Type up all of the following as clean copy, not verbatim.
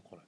なこれ。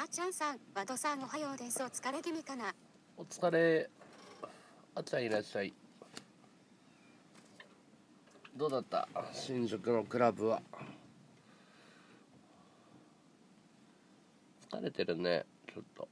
あちゃんさん、和田さんおはようです。お疲れ気味かな。お疲れ。あちゃんいらっしゃい。どうだった？新宿のクラブは。疲れてるね、ちょっと。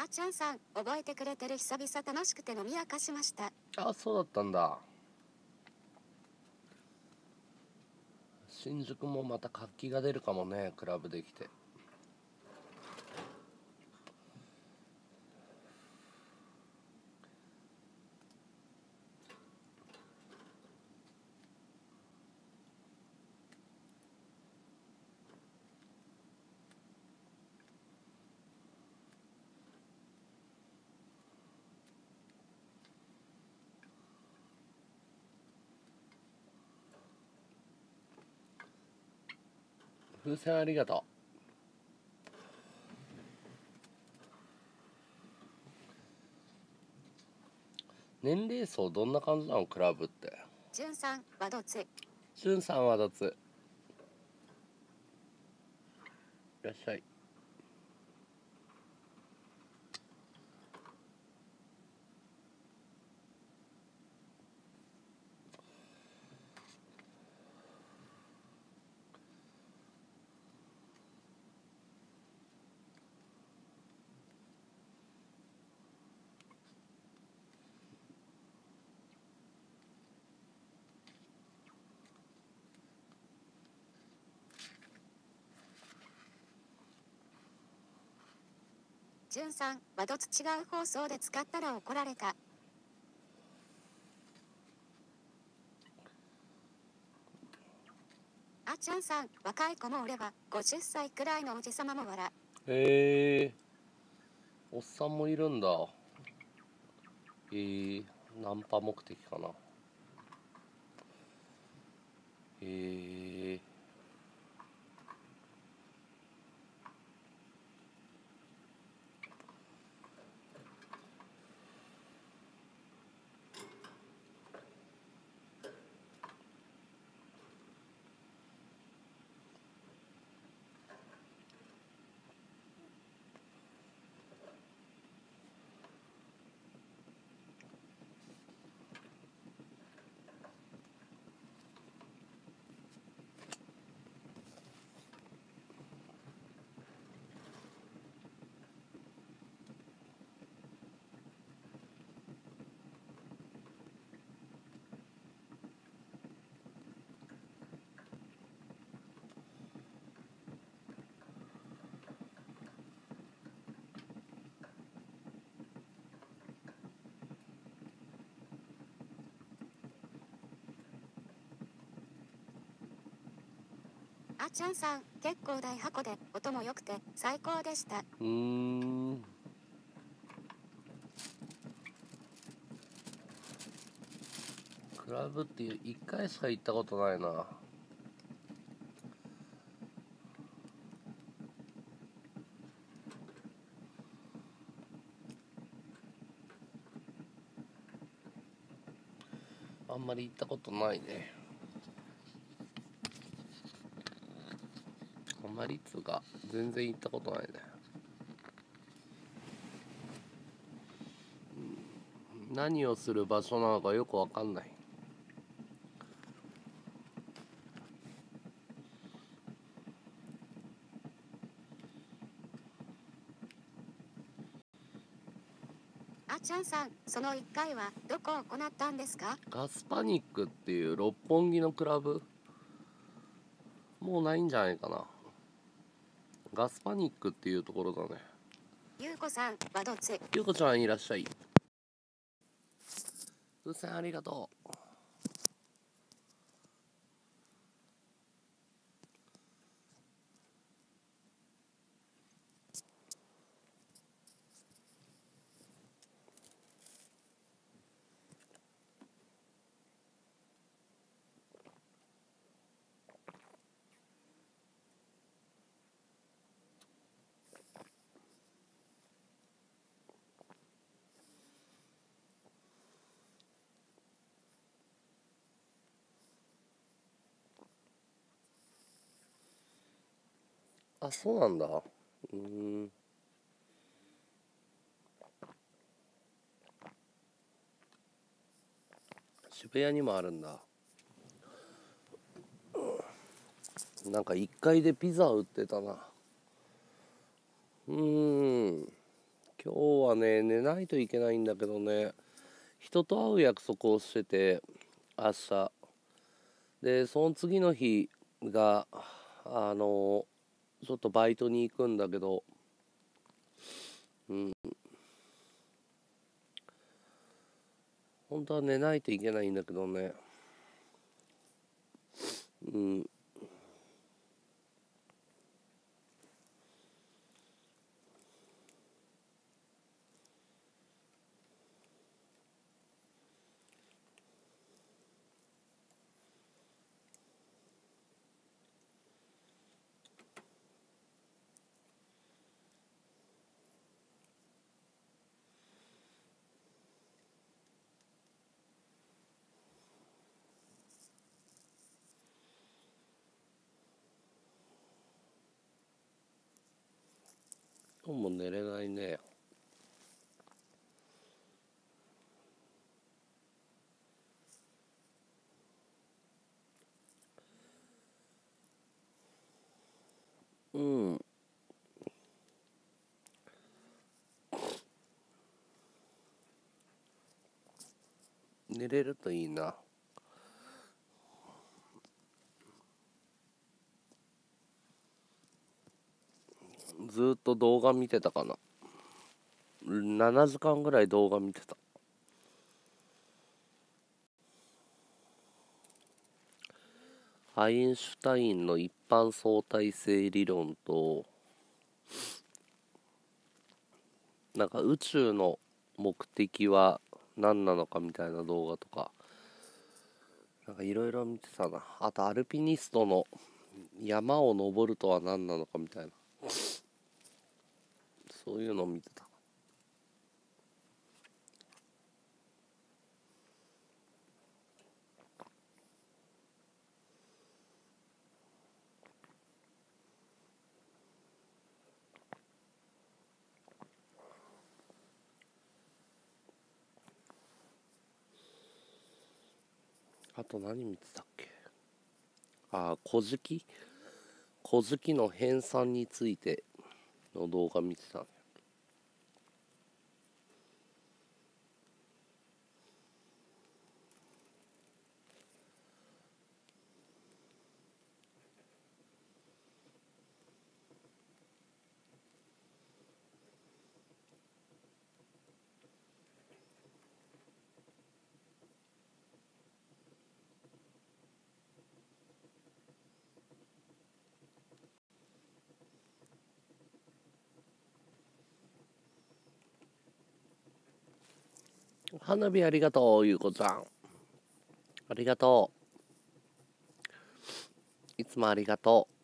あちゃんさん、覚えてくれてる？久々楽しくて飲み明かしました。あ、そうだったんだ。新宿もまた活気が出るかもね、クラブできて。風船ありがとう。年齢層どんな感じなの、クラブって。じゅんさんはどつ。じゅんさんはどつ。いらっしゃい。じゅんさん、ワドツ違う放送で使ったら怒られた。あちゃんさん、若い子もおれば50歳くらいのおじさまも笑。へえ、おっさんもいるんだ。ナンパ目的かな。あちゃんさん、結構大箱で音も良くて最高でした。クラブっていう1回しか行ったことないな。あんまり行ったことないね。率が全然行ったことないね。何をする場所なのかよく分かんない。あちゃんさん、その1回はどこを行ったんですか？ガスパニックっていう六本木のクラブ、もうないんじゃないかな。ガスパニックっていうところだね。ゆうこさんはどっち。ゆうこちゃん、いらっしゃい。風船ありがとう。あ、そうなんだ。渋谷にもあるんだ。なんか1階でピザ売ってたな。今日はね、寝ないといけないんだけどね、人と会う約束をしてて、明日で、その次の日がちょっとバイトに行くんだけど、本当は寝ないといけないんだけどね、今日も寝れないね。寝れるといいな。ずっと動画見てたかな。7時間ぐらい動画見てた。アインシュタインの一般相対性理論と、なんか宇宙の目的は何なのかみたいな動画とか、なんかいろいろ見てたな。あとアルピニストの山を登るとは何なのかみたいな。そういうのを見てた。あと何見てたっけ？古事記？古事記の編纂についての動画見てたね。花火ありがとう、ゆうこちゃん。ありがとう。いつもありがとう。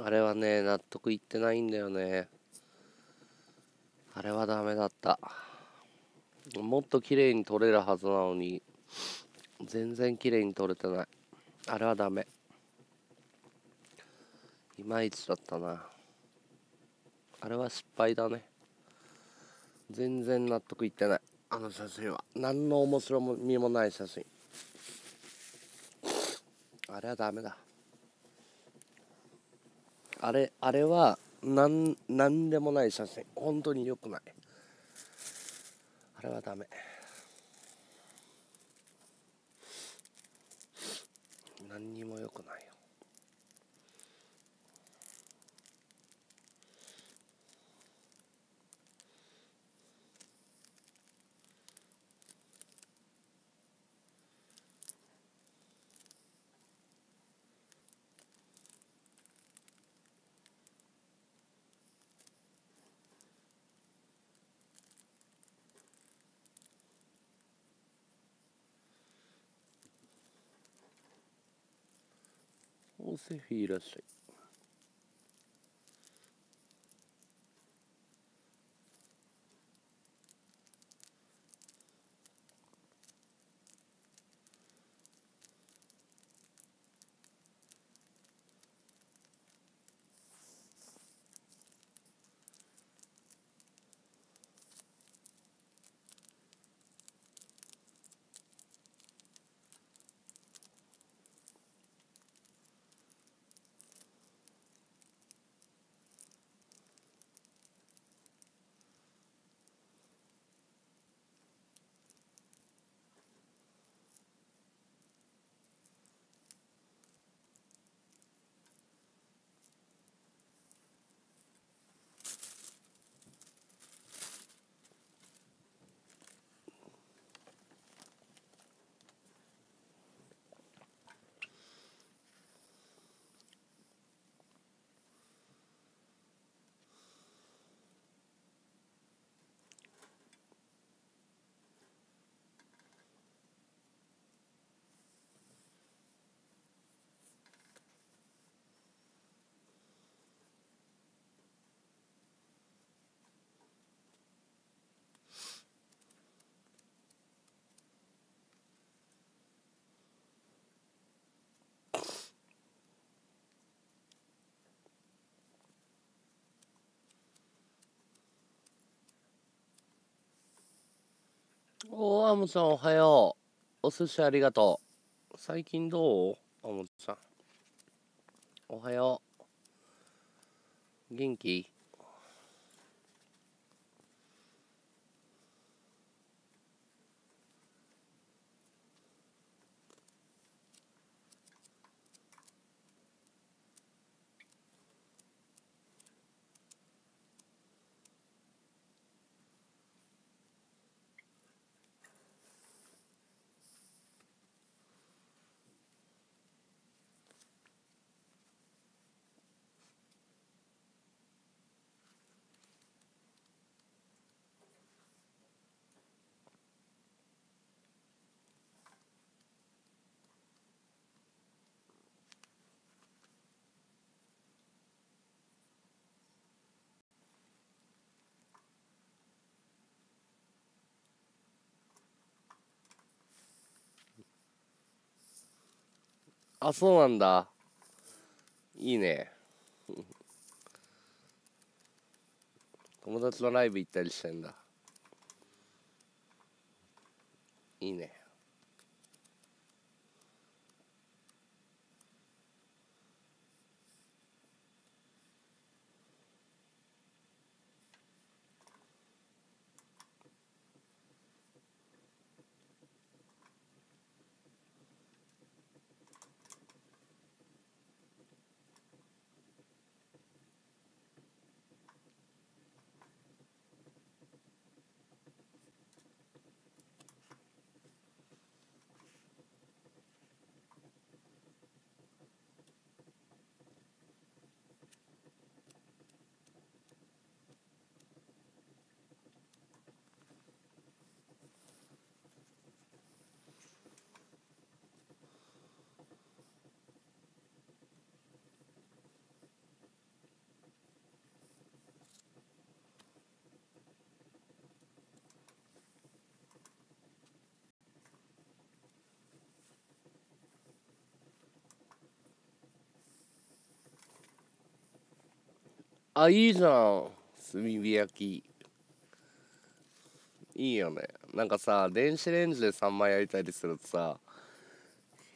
あれはね、納得いってないんだよね。あれはダメだった。もっと綺麗に撮れるはずなのに、全然綺麗に撮れてない。あれはダメ。いまいちだったな。あれは失敗だね。全然納得いってない。あの写真は何の面白みもない写真。あれはダメだ。あれは何でもない写真。本当に良くない。あれはダメ。何にも良くないよ。セフィいらっしゃい。おー、アムさんおはよう。お寿司ありがとう。最近どう？アムさん。おはよう。元気？あ、そうなんだ。いいね。友達のライブ行ったりしてんだ。いいね。あ、いいじゃん。炭火焼きいいよね。なんかさ、電子レンジで3枚焼いたりするとさ、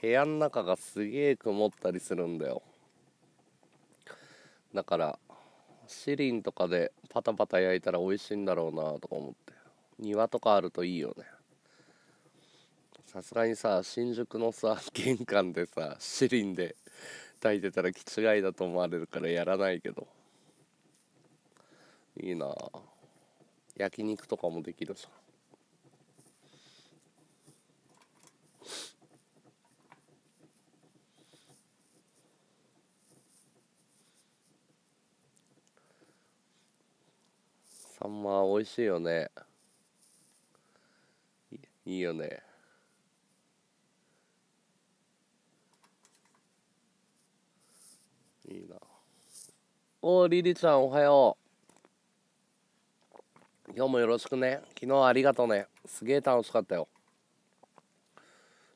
部屋の中がすげえ曇ったりするんだよ。だからシリンとかでパタパタ焼いたら美味しいんだろうなとか思って、庭とかあるといいよね。さすがにさ、新宿のさ、玄関でさ、シリンで炊いてたら気違いだと思われるからやらないけど、いいなぁ。焼肉とかもできるさ。サンマ美味しいよね。いいよね。おー、リリちゃんおはよう。今日もよろしくね。昨日ありがとうね。すげえ楽しかったよ。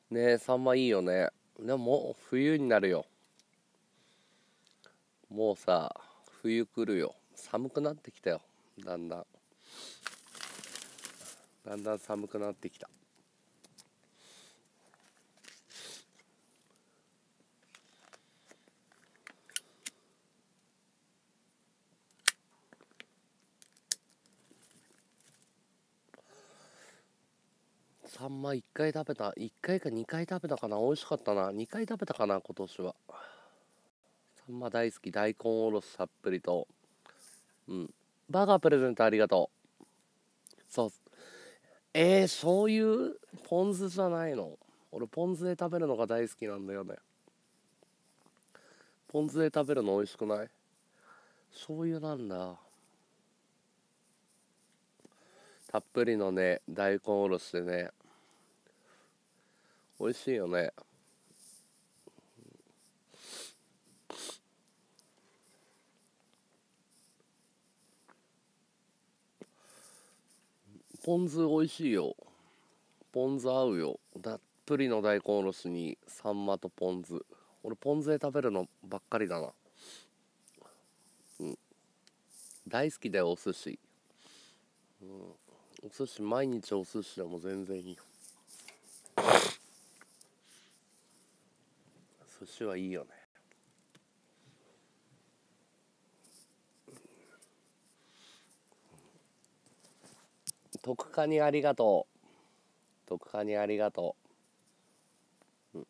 ねえ、サンマいいよね。でも、もう冬になるよ。もうさ、冬来るよ。寒くなってきたよ。だんだん。だんだん寒くなってきた。サンマ1回食べた、1回か2回食べたかな、美味しかったな、2回食べたかな、今年は。サンマ大好き、大根おろしさっぷりと、うん、バーガープレゼントありがとう。そう、そういうポン酢じゃないの？俺ポン酢で食べるのが大好きなんだよね。ポン酢で食べるの美味しくない？醤油なんだ。たっぷりのね、大根おろしでね、美味しいよね。ポン酢美味しいよ。ポン酢合うよ。たっぷりの大根おろしにサンマとポン酢。俺ポン酢で食べるのばっかりだな。うん、大好きだよ、お寿司。うん、お寿司、毎日お寿司でも全然いいよ。寿司はいいよね。特価にありがとう。特価にありがとう。うん、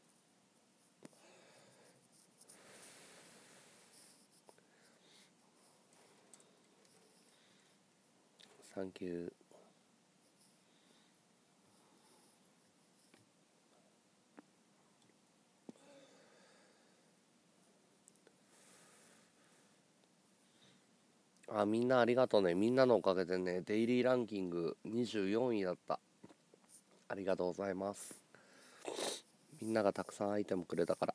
サンキュー。あ、みんなありがとうね。みんなのおかげでね、デイリーランキング24位だった。ありがとうございます。みんながたくさんアイテムくれたから。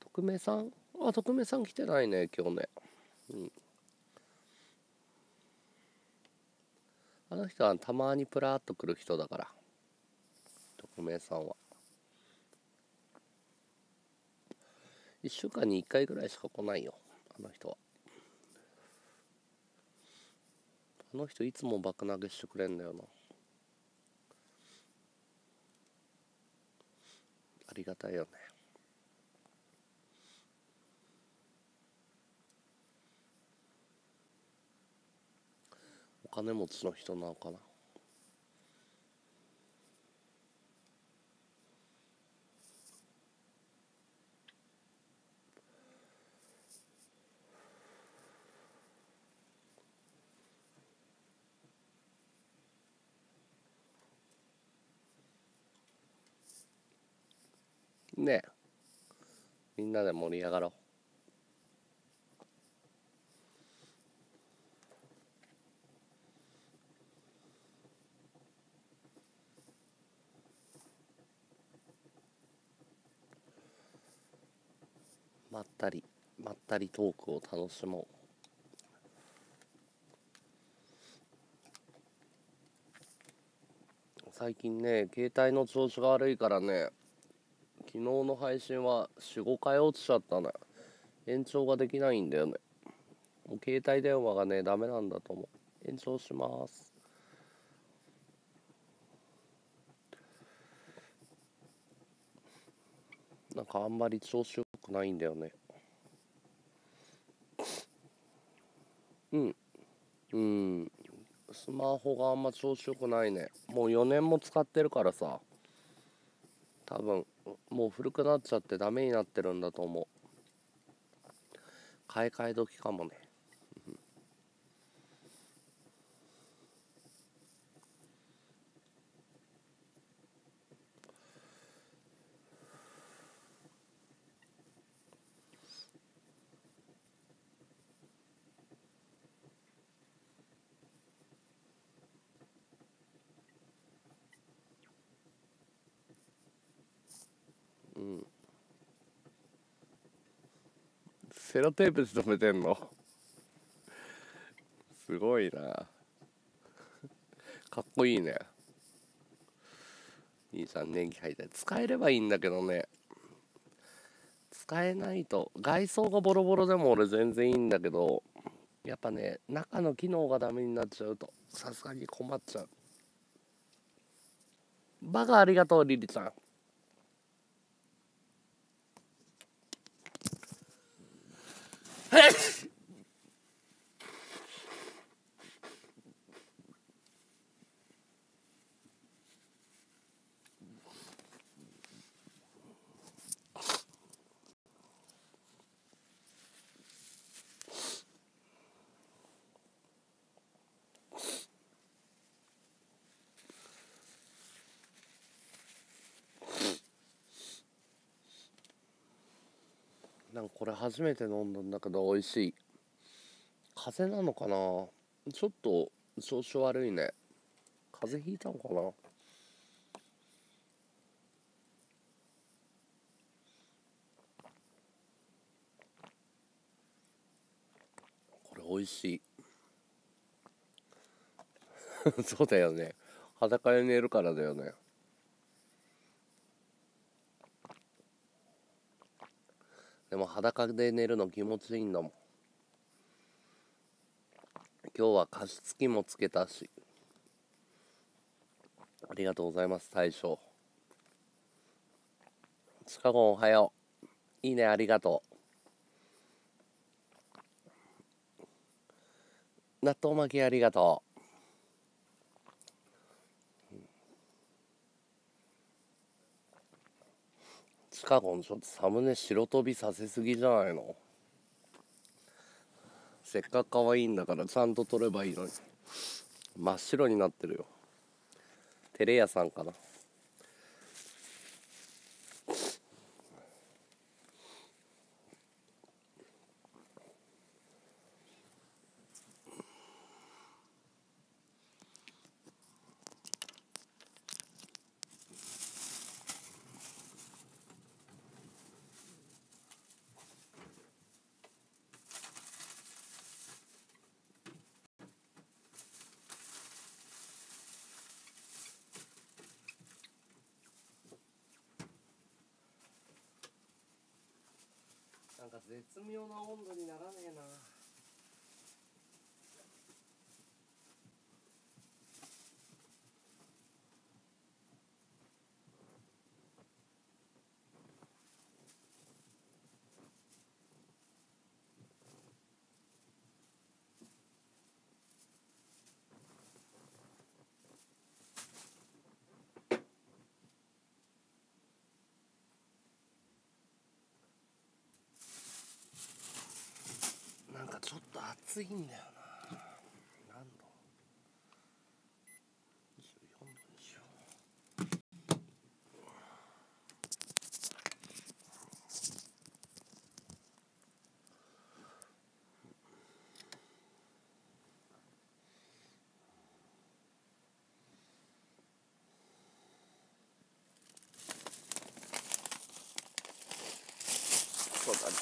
匿名さん？あ、匿名さん来てないね、今日ね。うん。あの人はたまにプラーっと来る人だから、匿名さんは。1週間に1回ぐらいしか来ないよ、あの人は。あの人いつも爆投げしてくれんだよな。ありがたいよね。お金持ちの人なのかな。ねえ、みんなで盛り上がろう。まったりトークを楽しもう。最近ね、携帯の調子が悪いからね、昨日の配信は 4,5 回落ちちゃったね。延長ができないんだよね。もう携帯電話がね、ダメなんだと思う。延長します。なんかあんまり調子よくないんだよね。うんうん、スマホがあんま調子よくないね。もう4年も使ってるからさ、多分もう古くなっちゃってダメになってるんだと思う。買い替え時かもね。セロテープで止めてんのすごいなかっこいいね。23年季入って使えればいいんだけどね、使えないと外装がボロボロでも俺全然いいんだけど、やっぱね中の機能がダメになっちゃうとさすがに困っちゃう。バカありがとうリリちゃん。なんかこれ初めて飲んだんだけど美味しい。風邪なのかな、ちょっと調子悪いね。風邪ひいたのかな。これ美味しいそうだよね、裸で寝るからだよね。でも裸で寝るの気持ちいいんだもん。今日は加湿器もつけたし。ありがとうございます大将。シカゴンおはよう。いいねありがとう。納豆巻きありがとう。シカゴンちょっとサムネ白飛びさせすぎじゃないの。せっかく可愛いんだからちゃんと撮ればいいのに真っ白になってるよ。テレ屋さんかな。なんか絶妙な温度にならねえな。ちょっと暑いんだよな。何度 ?14 度にしよう。そうだね。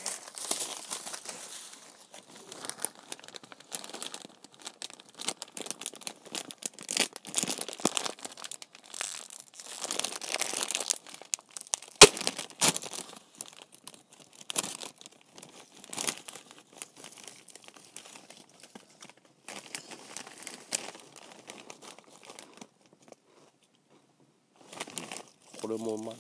これもうまいな。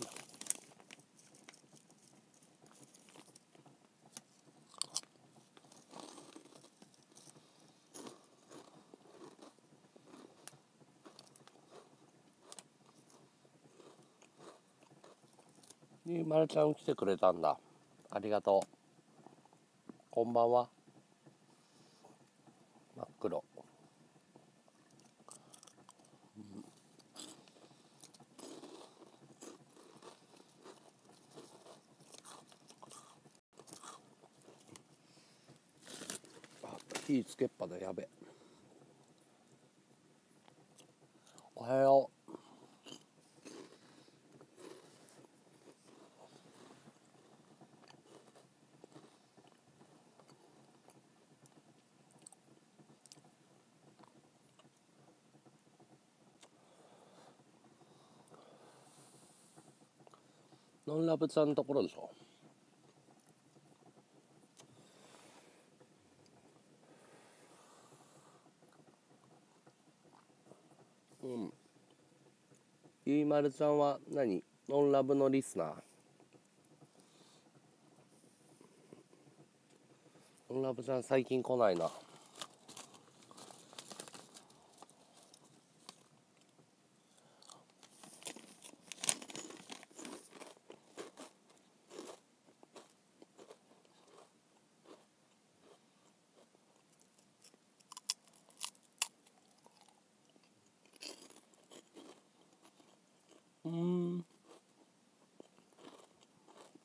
にまるちゃん来てくれたんだ。ありがとう。こんばんは。真っ黒。火つけっぱだ、やべ。おはよう。ノンラブちゃんのところでしょ。うん。ゆいまるちゃんは何？ノンラブのリスナー。ノンラブちゃん最近来ないな。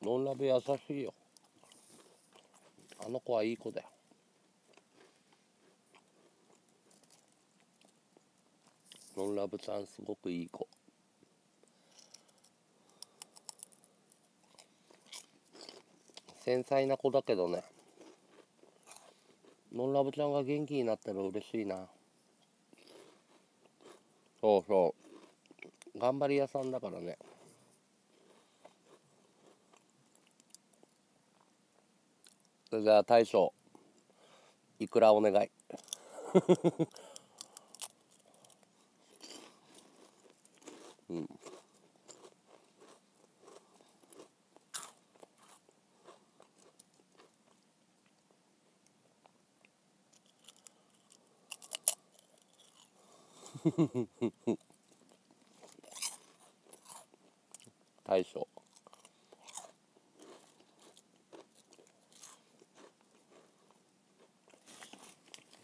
ノンラブ優しいよ。あの子はいい子だよ。ノンラブちゃんすごくいい子。繊細な子だけどね。ノンラブちゃんが元気になったら嬉しいな。そうそう。頑張り屋さんだからね。じゃあ大将いくらお願い、うん、大将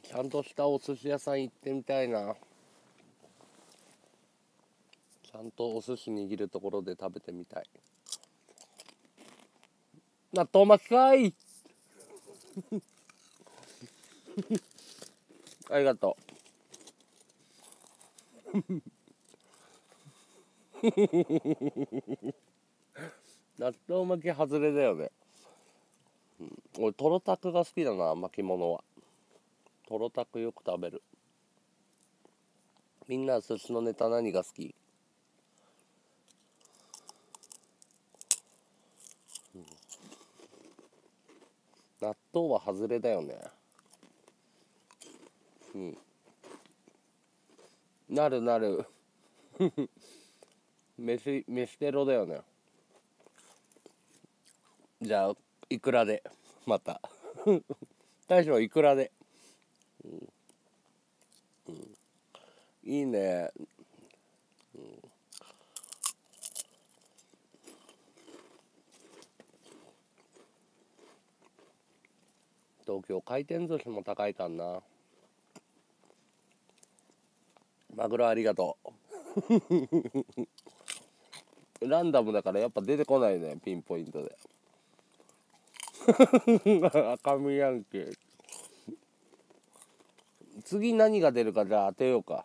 ちゃんとしたお寿司屋さん行ってみたいな。ちゃんとお寿司握るところで食べてみたい。納豆巻きかいありがとう納豆巻き外れだよね、うん、俺トロタクが好きだな。巻物はトロタクよく食べる。みんな寿司のネタ何が好き？うん、納豆は外れだよね。うん。なるなる。飯テロだよね。じゃあいくらでまた。大将いくらで。うんうん、いいね、うん、東京回転寿司も高いかんな。マグロありがとうランダムだからやっぱ出てこないね、ピンポイントで赤身ヤンキー。次何が出るかじゃあ当てようか。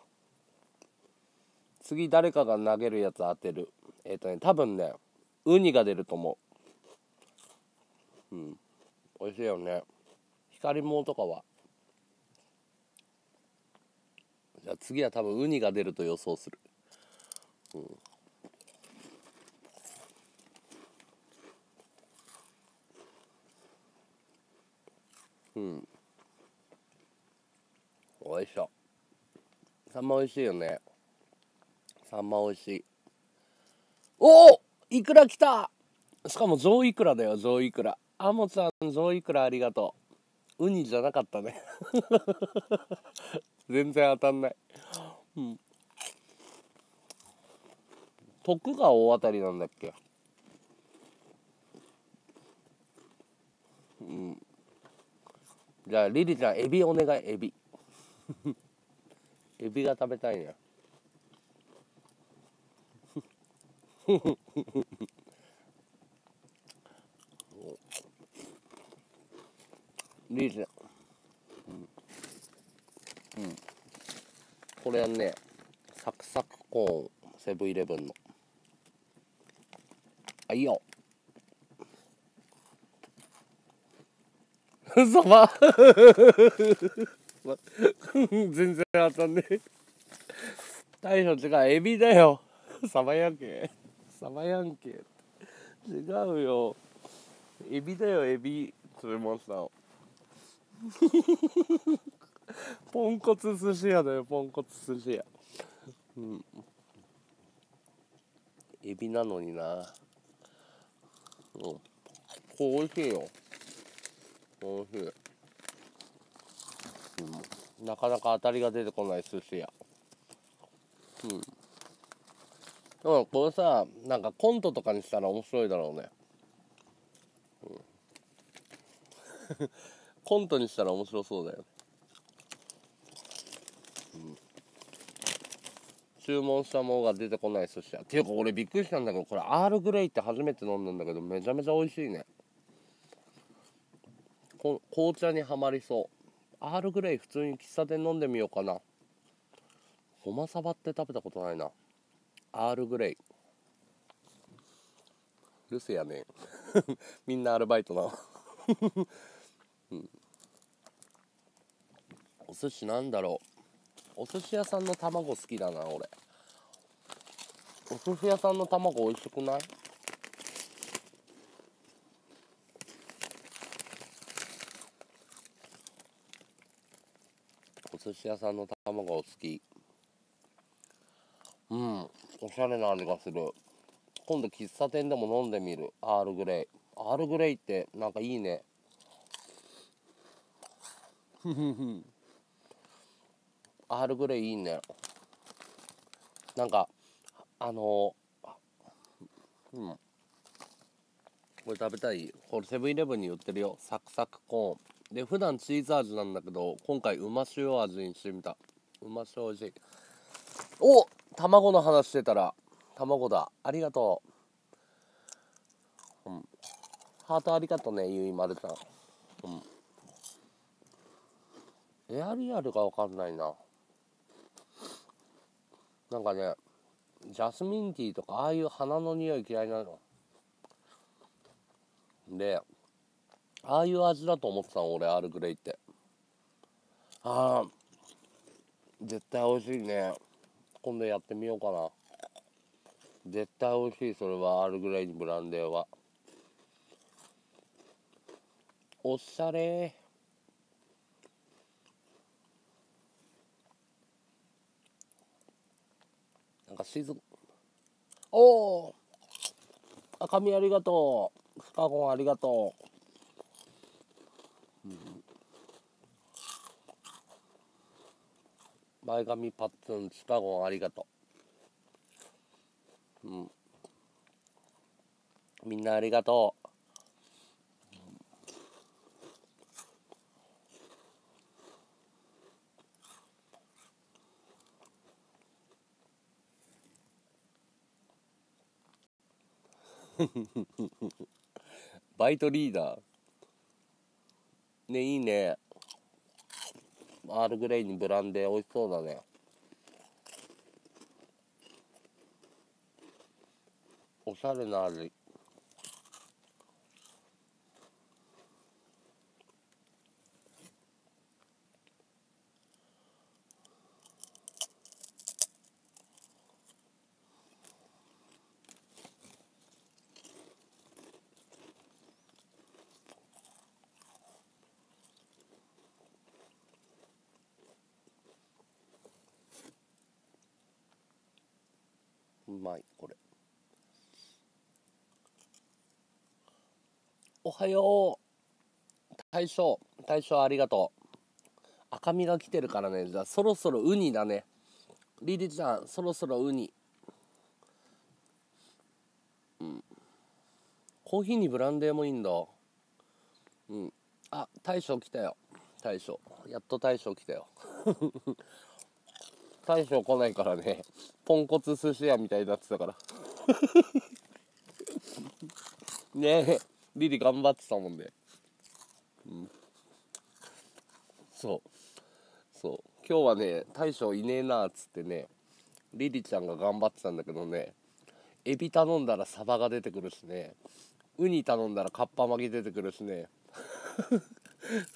次誰かが投げるやつ当てる。多分ねウニが出ると思う。うん美味しいよね光もとかは。じゃあ次は多分ウニが出ると予想する。うんうんおいしょ。サンマおいしいよね。サンマおいしい。おおイクラ来た。しかもゾウイクラだよ、ゾウイクラ。アモちゃんゾウイクラありがとう。ウニじゃなかったね全然当たんない、うん、徳が大当たりなんだっけ。うんじゃあリリちゃんエビお願い、エビエビが食べたいねリーズ、うんうん、これはねサクサクコーンセブンイレブンのあいいよそば全然当たんねえ大将違うエビだよ。サバヤンケーサバヤンケー違うよ、エビだよエビ。釣れましたポンコツ寿司屋だよ、ポンコツ寿司屋。うん。エビなのにな。うん。これ美味しいよ。美味しい。うん、なかなか当たりが出てこない寿司屋。うん。でもこれさ、なんかコントとかにしたら面白いだろうね。うん、コントにしたら面白そうだよね。注文したものが出てこない寿司屋っていうか、俺びっくりしたんだけど、これアールグレイって初めて飲んだんだけど、めちゃめちゃ美味しいね。紅茶にはまりそう。アールグレイ普通に喫茶店飲んでみようかな。ごまさばって食べたことないな。アールグレイ留守やねみんなアルバイトな、うん、お寿司なんだろう。お寿司屋さんの卵好きだな俺。お寿司屋さんの卵美味しくない？お寿司屋さんの卵好き。うん、おしゃれな味がする。今度喫茶店でも飲んでみる。アールグレイ、アールグレイってなんかいいね。ふふふ、アールグレイいいね。なんかうん、これ食べたい。これセブンイレブンに売ってるよ。サクサクコーンで、普段チーズ味なんだけど、今回うま塩味にしてみた。うま塩味。お、卵の話してたら卵だ。ありがとう、うん、ハートありがとうね、ゆいまるさん。うん、エアリアルが分かんないな。なんかね、ジャスミンティーとかああいう花の匂い嫌いなので、ああいう味だと思ってたの俺、アールグレイって。ああ、絶対美味しいね。今度やってみようかな。絶対美味しい。それはアールグレイにブランデーは。おしゃれー。なんか静か。おー、赤身ありがとう。スカゴンありがとう、うん、前髪パッツンスカゴンありがとう、うん、みんなありがとう。バイトリーダーね、いいね。アールグレイにブランデー美味しそうだね。おしゃれな味。うまいこれ。おはよう大将、大将ありがとう。赤身が来てるからね。じゃあそろそろウニだね。リリちゃんそろそろウニ。うん。コーヒーにブランデーもいいんだ。うん。あ、大将来たよ。大将やっと大将来たよ。大将来ないからね、ポンコツ寿司屋みたいになってたからねえ、リリ頑張ってたもんで、ね、うん、そう今日はね、大将いねえなーっつってね、リリちゃんが頑張ってたんだけどね、エビ頼んだらサバが出てくるしね、ウニ頼んだらカッパ巻き出てくるしね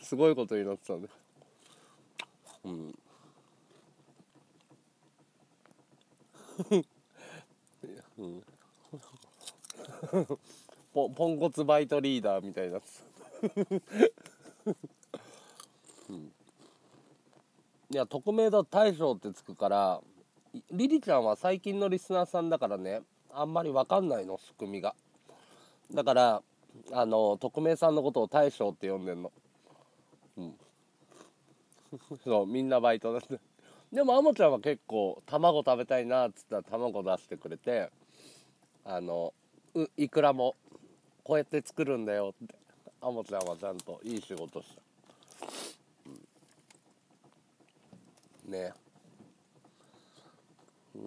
すごいことになってたんで、うん、ポンコツバイトリーダーみたいなやつ、うん、いや匿名だと大将ってつくから、リリちゃんは最近のリスナーさんだからね、あんまり分かんないの仕組みが。だから匿名さんのことを大将って呼んでんの、うん、そうみんなバイトだって。でもあもちゃんは結構卵食べたいなっつったら卵出してくれて、いくらもこうやって作るんだよって、あもちゃんはちゃんといい仕事した、うん、ねえ、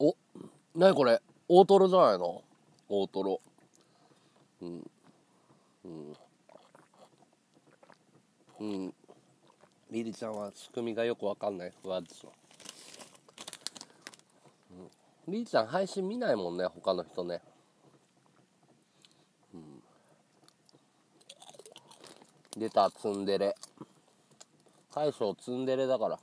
うん、お、なにこれ大トロじゃないの？大トロ、うんうんうん、リリちゃんは仕組みがよくわかんない不安ですわ、うん、リリちゃん配信見ないもんね他の人ね、うん、出たツンデレ大将ツンデレだから。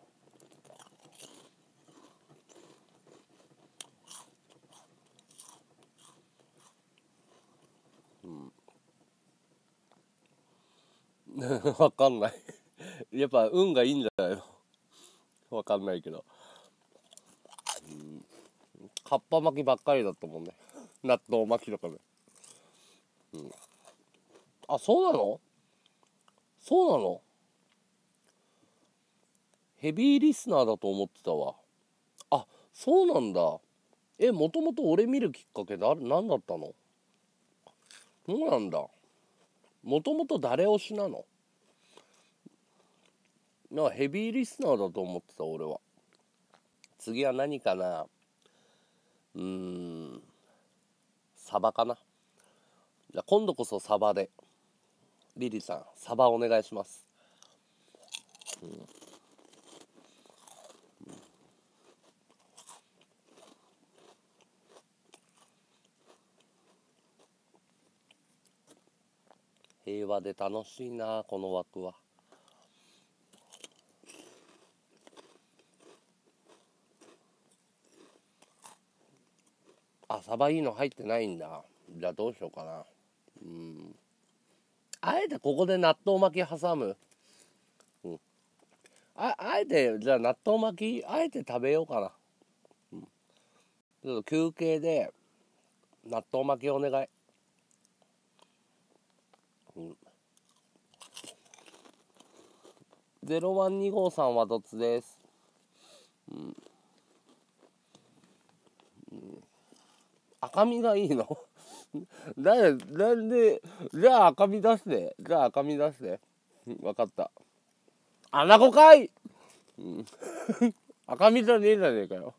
わかんないやっぱ運がいいんじゃないのわかんないけど、うん、カッパ巻きばっかりだったもんね納豆巻きとかね、うん、あ、そうなの？そうなの？ヘビーリスナーだと思ってたわ。あ、そうなんだ。え、もともと俺見るきっかけ何だったの？そうなんだ。もともと誰推しなの？なんかヘビーリスナーだと思ってた俺は。次は何かな？サバかな。じゃあ今度こそサバで。リリさんサバお願いします、うん、平和で楽しいなこの枠は。あ、サバいいの入ってないんだ。じゃあどうしようかな。うん。あえてここで納豆巻き挟む。うん。あえてじゃあ納豆巻きあえて食べようかな。うん。ちょっと休憩で納豆巻きお願い。うん。0125さんはどつです。うん。うん。赤身がいいのなんでじゃあ赤身出して分かった。アナゴかい、うん、赤身じゃねえじゃねえかよ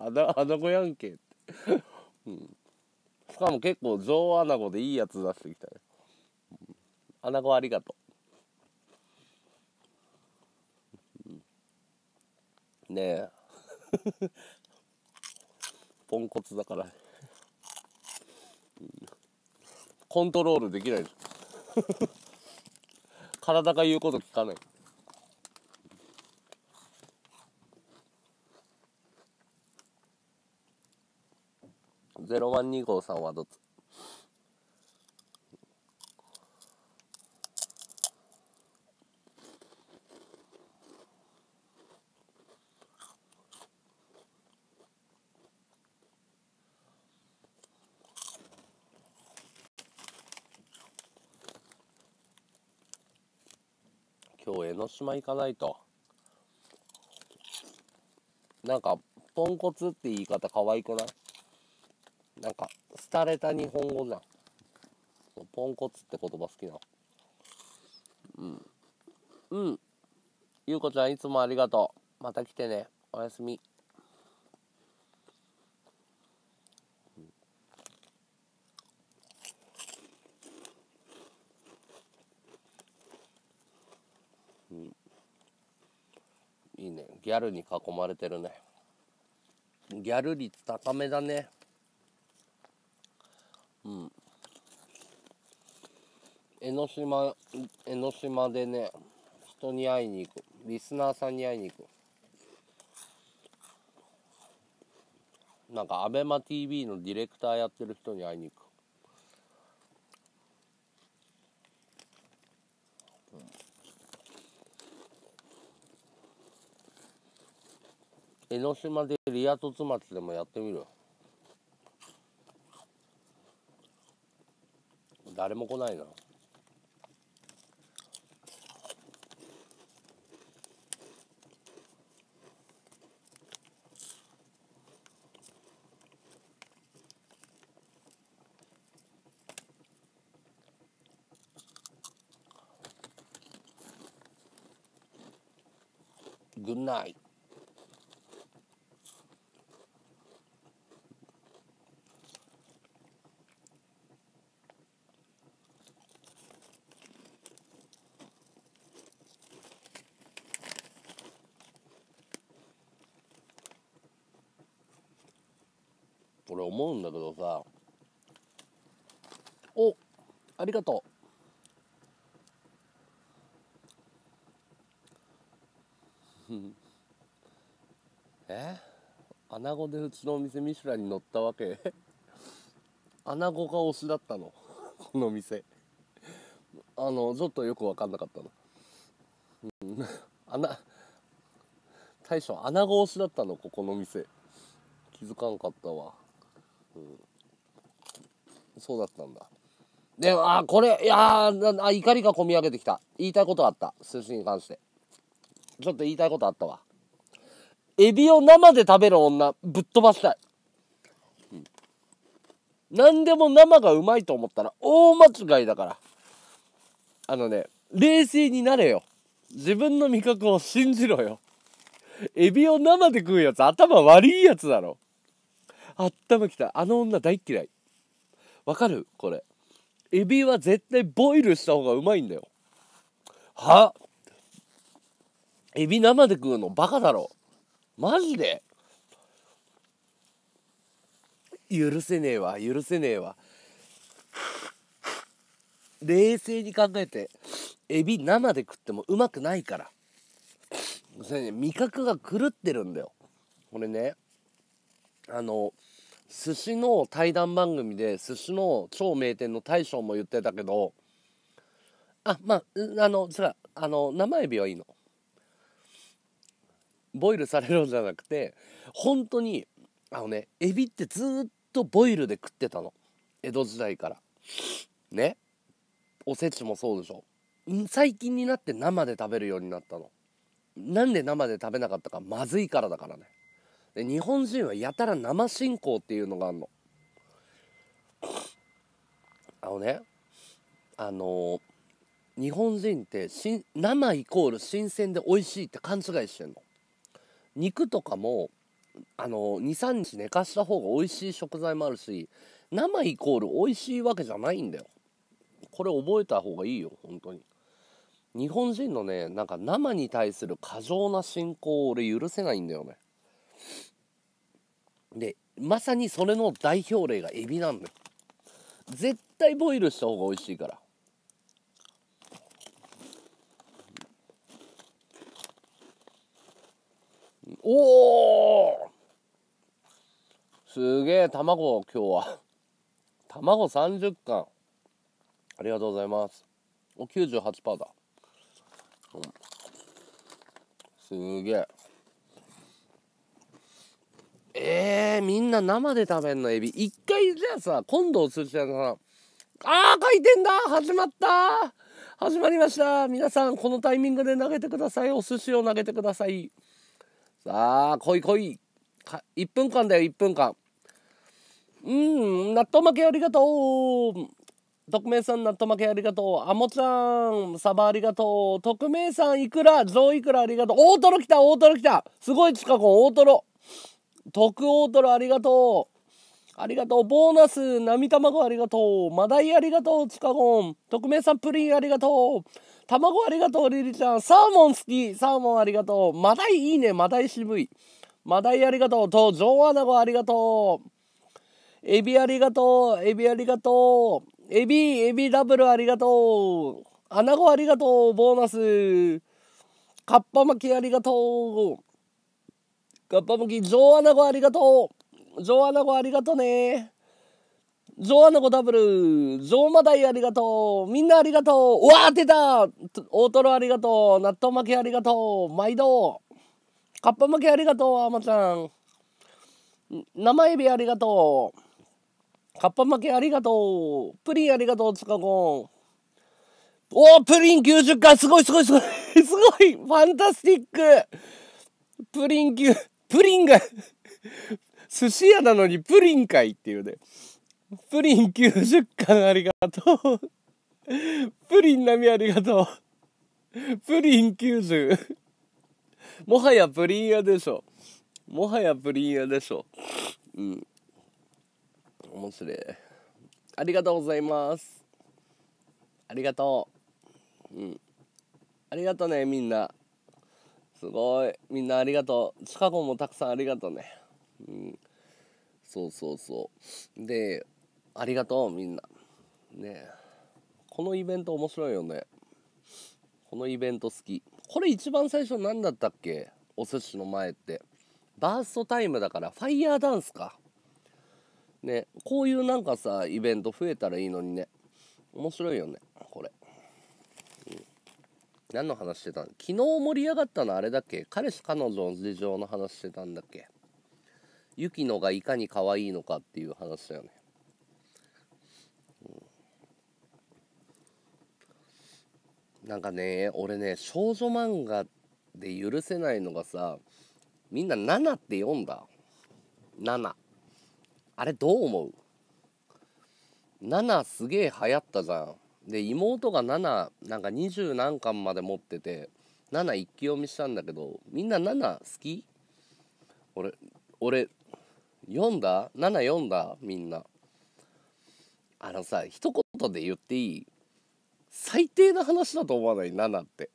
アナゴやんけって、うん、しかも結構上アナゴでいいやつ出してきたね。アナゴありがとう、うん、ねえポンコツだからコントロールできない体が言うこと聞かない。0125さんはどっち？今日江ノ島行かないと。なんかポンコツって言い方可愛くない？なんか廃れた日本語じゃん。ポンコツって言葉好きなの。うんうん。ゆうこちゃんいつもありがとう。また来てね。おやすみ。いいね、ギャルに囲まれてるね。ギャル率高めだね。うん。江ノ島でね、人に会いに行く。リスナーさんに会いに行く。なんかアベマ TV のディレクターやってる人に会いに行く。江ノ島でリア凸松でもやってみる。誰も来ないな。グッナイ。俺思うんだけどさ、お、ありがとう。穴子でうちのお店ミシュランに載ったわけ穴子が推しだったのこの店ちょっとよく分かんなかったの、大将穴子推しだったのここの店、気づかんかったわ、そうだったんだ。でもこれ怒りがこみ上げてきた。言いたいことあった。寿司に関してちょっと言いたいことあったわ。エビを生で食べる女、ぶっ飛ばしたい。何でも生がうまいと思ったら大間違いだから。冷静になれよ。自分の味覚を信じろよ。エビを生で食うやつ、頭悪いやつだろ。頭きた。あの女大嫌い。わかる？これ。エビは絶対ボイルした方がうまいんだよ。は？エビ生で食うのバカだろ。マジで許せねえわ、許せねえわ。冷静に考えて、エビ生で食ってもうまくないから。それね、味覚が狂ってるんだよ。これね、寿司の対談番組で寿司の超名店の大将も言ってたけど、生エビはいいの。ボイルされるんじゃなくて、本当にエビってずっとボイルで食ってたの、江戸時代からね。おせちもそうでしょ。最近になって生で食べるようになったの。なんで生で食べなかったか、まずいからだからね。で、日本人はやたら生信仰っていうのがあるの。日本人って生イコール新鮮で美味しいって勘違いしてんの。肉とかも23日寝かした方が美味しい食材もあるし、生イコール美味しいわけじゃないんだよ。これ覚えた方がいいよ、本当に。日本人のね、なんか生に対する過剰な信仰を俺許せないんだよね。で、まさにそれの代表例がエビなんだよ。絶対ボイルした方が美味しいから。おー、すげえ卵。今日は卵30貫、ありがとうございます。お 98% だ、すげえ。みんな生で食べんの、エビ。一回じゃあさ、今度お寿司屋さん、回転だ、始まった、始まりました。皆さんこのタイミングで投げてください。お寿司を投げてください。来い来い。1分間だよ、1分間。納豆巻きありがとう。匿名さん、納豆巻きありがとう。あもちゃん、サバありがとう。匿名さん、いくら、上いくらありがとう。大トロ来た、大トロ来た。すごい近く、大トロ。特大トロありがとう。ありがとう。ボーナス、並卵ありがとう。マダイありがとう、チカゴン。匿名さん、プリンありがとう。卵ありがとう、リリちゃん。サーモン好き。サーモンありがとう。マダイいいね、マダイ渋い。マダイありがとう。と、上アナゴありがとう。エビありがとう。エビありがとう。エビダブルありがとう。アナゴありがとう。ボーナス。カッパ巻きありがとう。カッパ巻き、上アナゴありがとう。ゾウアナゴありがとね。ゾウアナゴダブル、ゾウマダイありがとう、みんなありがとう。うわー出た、大トロありがとう、納豆巻きありがとう、毎度カッパ巻きありがとう、あまちゃん生エビありがとう、カッパ巻きありがとう、プリンありがとう、つかごん。おー、プリン90回、すごいすごいすごいすごい、ファンタスティック。プリン9、プリンが寿司屋なのにプリンかいっていうね。プリン90巻ありがとう。プリン並ありがとう。プリン90。もはやプリン屋でしょ。もはやプリン屋でしょ。うん。面白い。ありがとうございます。ありがとう。うん。ありがとね、みんな。すごい。みんなありがとう。チカゴもたくさんありがとね。うん。そうそうそう。で、ありがとう、みんな。ねえ。このイベント面白いよね。このイベント好き。これ一番最初何だったっけ？お寿司の前って。バーストタイムだから、ファイヤーダンスか。ね、こういうなんかさ、イベント増えたらいいのにね。面白いよね、これ。うん、何の話してたの？昨日盛り上がったのあれだっけ？彼氏彼女の事情の話してたんだっけ？ユキノがいかに可愛いのかっていう話だよね。うん、なんかね、俺ね、少女漫画で許せないのがさ、みんな7って読んだ。7。あれどう思う？7すげえ流行ったじゃん。で、妹が7、なんか20何巻まで持ってて、7一気読みしたんだけど、みんな7好き？俺読んだ？7読んだ？みんな。あのさ、一言で言っていい？最低な話だと思わない？7って、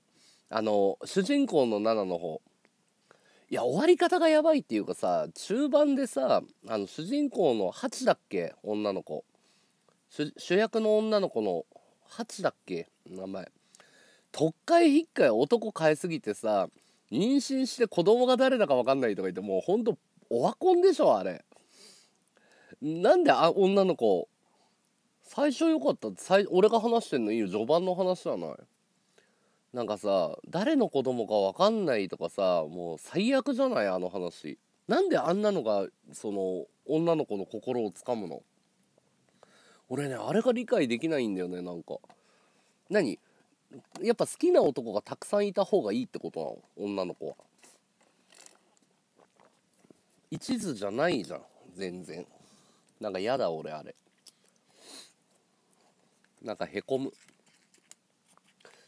あの主人公の7の方、いや終わり方がやばいっていうかさ、中盤でさ、あの主人公の8だっけ、女の子、主役の女の子の8だっけ、名前特会引っかい、男変えすぎてさ、妊娠して子供が誰だか分かんないとか言って、もうほんとオワコンでしょあれ。なんで女の子最初良かった。俺が話してんのいいよ、序盤の話じゃない。なんかさ、誰の子供か分かんないとかさ、もう最悪じゃないあの話。なんであんなのがその女の子の心をつかむの？俺ね、あれが理解できないんだよね。なんか何、やっぱ好きな男がたくさんいた方がいいってことなの？女の子は一途じゃないじゃん、全然。なんかやだ俺あれ。なんかへこむ。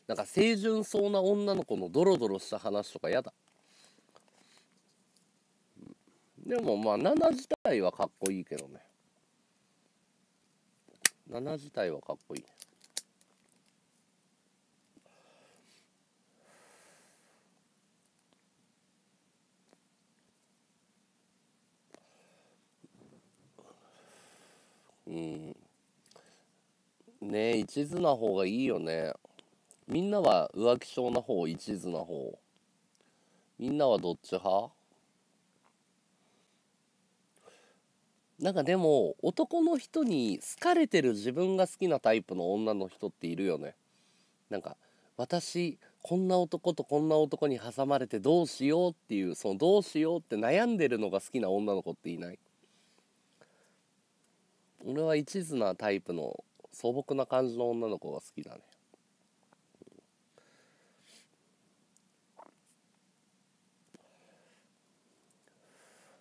なんか清純そうな女の子のドロドロした話とかやだ。でもまあ7自体はかっこいいけどね。7自体はかっこいい。うん、ねえ、一途な方がいいよね。みんなは浮気症な方、一途な方、みんなはどっち派？なんかでも男の人に好かれてる自分が好きなタイプの女の人っているよね。なんか私こんな男とこんな男に挟まれてどうしようっていう、そのどうしようって悩んでるのが好きな女の子っていない？俺は一途なタイプの素朴な感じの女の子が好きだね。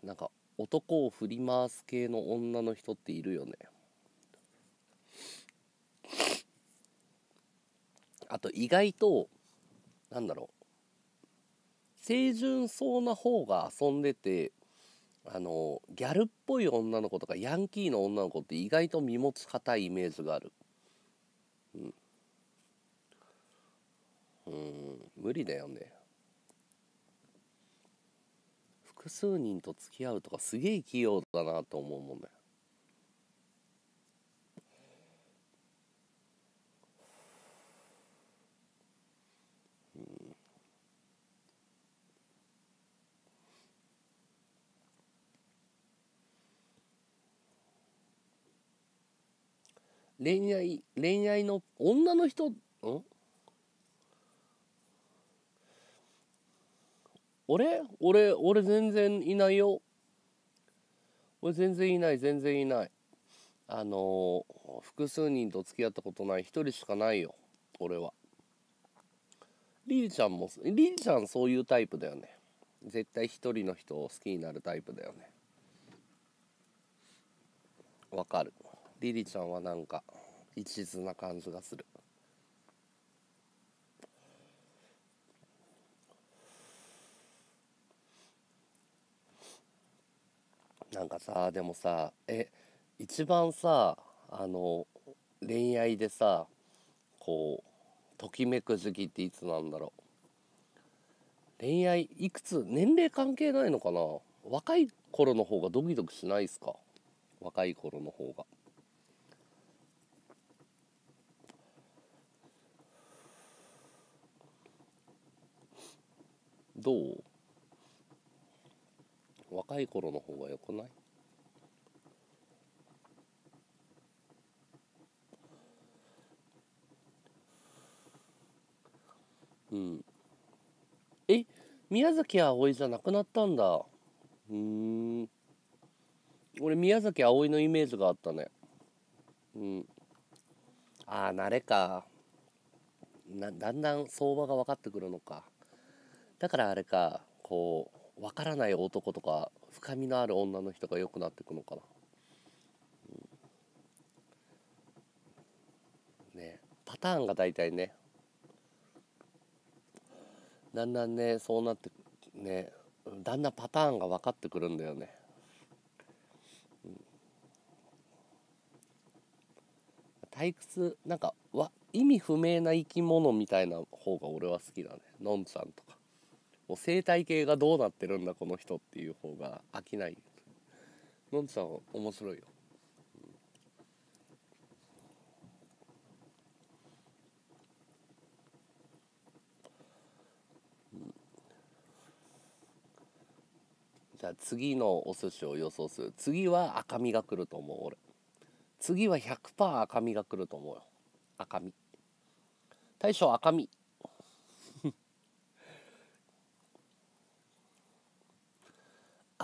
なんか男を振り回す系の女の人っているよね。あと意外となんだろう、清純そうな方が遊んでて、ギャルっぽい女の子とかヤンキーの女の子って意外と身持ち固いイメージがある。うん、無理だよね。複数人と付き合うとかすげえ器用だなと思うもんね。恋愛の女の人ん俺全然いないよ。俺全然いない。複数人と付き合ったことない、一人しかないよ俺は。リリちゃんそういうタイプだよね。絶対一人の人を好きになるタイプだよね。わかる。リリちゃんはなんか一途な感じがする。なんかさ、でもさ、一番さ、恋愛でさ、こうときめく時期っていつなんだろう。恋愛いくつ、年齢関係ないのかな。若い頃の方がドキドキしないですか？若い頃の方が。どう？若い頃の方が良くない？うん。宮崎あおいじゃなくなったんだ。俺宮崎あおいのイメージがあったね。うん。ああ、慣れか。だんだん相場が分かってくるのか。だからあれか、こう分からない男とか深みのある女の人が良くなってくのかな、うん、ね、パターンが大体ね、だんだんね、そうなってね、だんだんパターンが分かってくるんだよね、うん、退屈、なんか意味不明な生き物みたいな方が俺は好きだね。のんちゃんとか生態系がどうなってるんだこの人っていう方が飽きない。のんちゃん面白いよ。じゃあ次のお寿司を予想する。次は赤身が来ると思う。俺次は 100% 赤身が来ると思うよ。赤身大将、赤身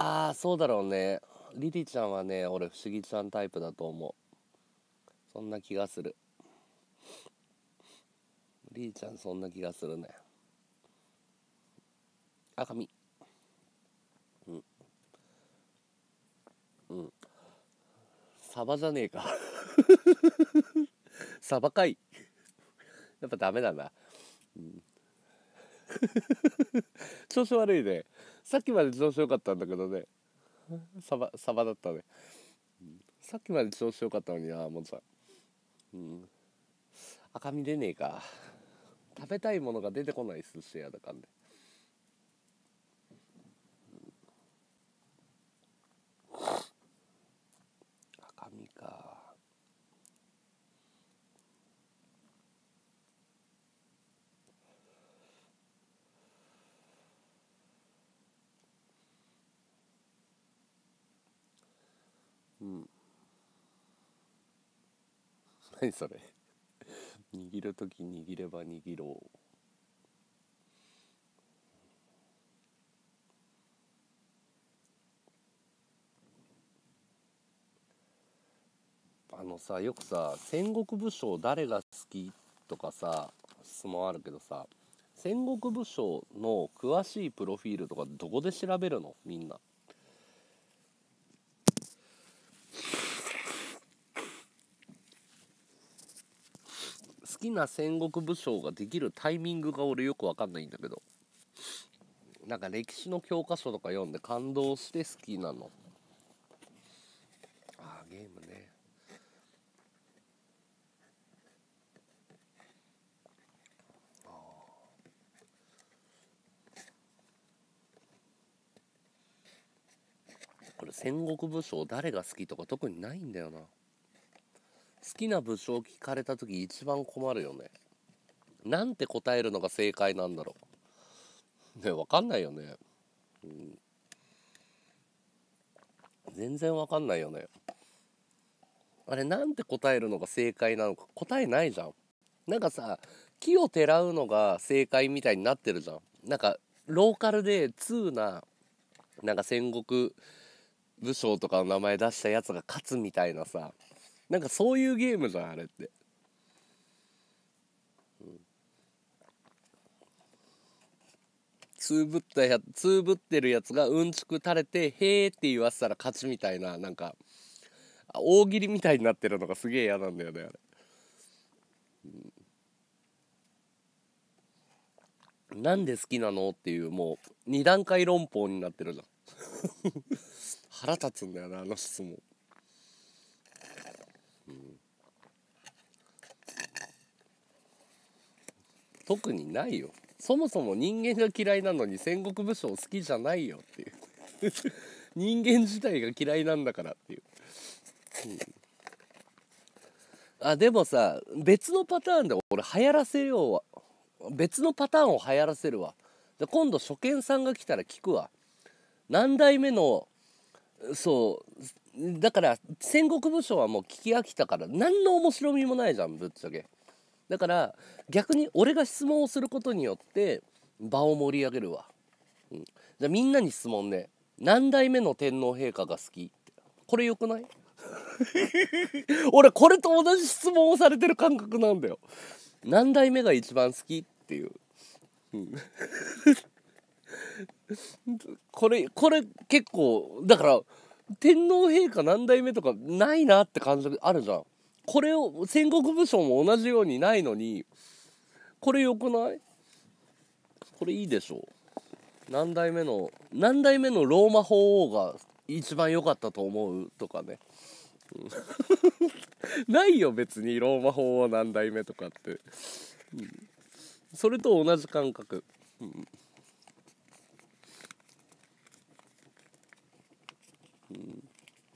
ああ、そうだろうね。リリちゃんはね、俺不思議ちゃんタイプだと思う。そんな気がする。リリちゃんそんな気がするね。赤身。うん。うん。サバじゃねえか。サバかい。やっぱダメだな。うん調子悪いね。さっきまで調子良かったんだけどね。サバだったね。さっきまで調子良かったのにな、もんちゃん、うん、赤身出ねえか。食べたいものが出てこない寿司屋だからね。赤身か。うん、何それ握るとき握れば握ろう。さ、よくさ、戦国武将誰が好きとかさ質問あるけどさ、戦国武将の詳しいプロフィールとかどこで調べるの？みんな好きな戦国武将ができるタイミングが俺よく分かんないんだけど、なんか歴史の教科書とか読んで感動して好きなの。あー、ゲームね。あー、これ戦国武将誰が好きとか特にないんだよな。好きな武将聞かれた時一番困るよね。なんて答えるのが正解なんだろうね。分かんないよね、うん、全然分かんないよね。あれなんて答えるのが正解なのか答えないじゃん。なんかさ、奇をてらうのが正解みたいになってるじゃん。なんかローカルで通ななんか戦国武将とかの名前出したやつが勝つみたいなさ、なんかそういうゲームじゃんあれって、うん、つぶってるやつがうんちく垂れてへーって言わせたら勝ちみたいな、なんか大喜利みたいになってるのがすげえ嫌なんだよねあれ、うん、なんで好きなのっていう、もう2段階論法になってるじゃん腹立つんだよなあの質問、うん、特にないよ。そもそも人間が嫌いなのに戦国武将好きじゃないよっていう人間自体が嫌いなんだからっていう、うん、あでもさ別のパターンで俺流行らせようわ、別のパターンを流行らせるわ。で今度初見さんが来たら聞くわ。何代目の、そうだから戦国武将はもう聞き飽きたから何の面白みもないじゃんぶっちゃけ。だから逆に俺が質問をすることによって場を盛り上げるわ、うん、じゃあみんなに質問ね。何代目の天皇陛下が好きって、これよくない俺これと同じ質問をされてる感覚なんだよ。何代目が一番好きっていう、うんこれ結構だから天皇陛下何代目とかないなって感じあるじゃん。これを戦国武将も同じようにないのに、これよくない？これいいでしょ。何代目のローマ法王が一番良かったと思うとかねないよ別にローマ法王何代目とかって、うん、それと同じ感覚、うんうん、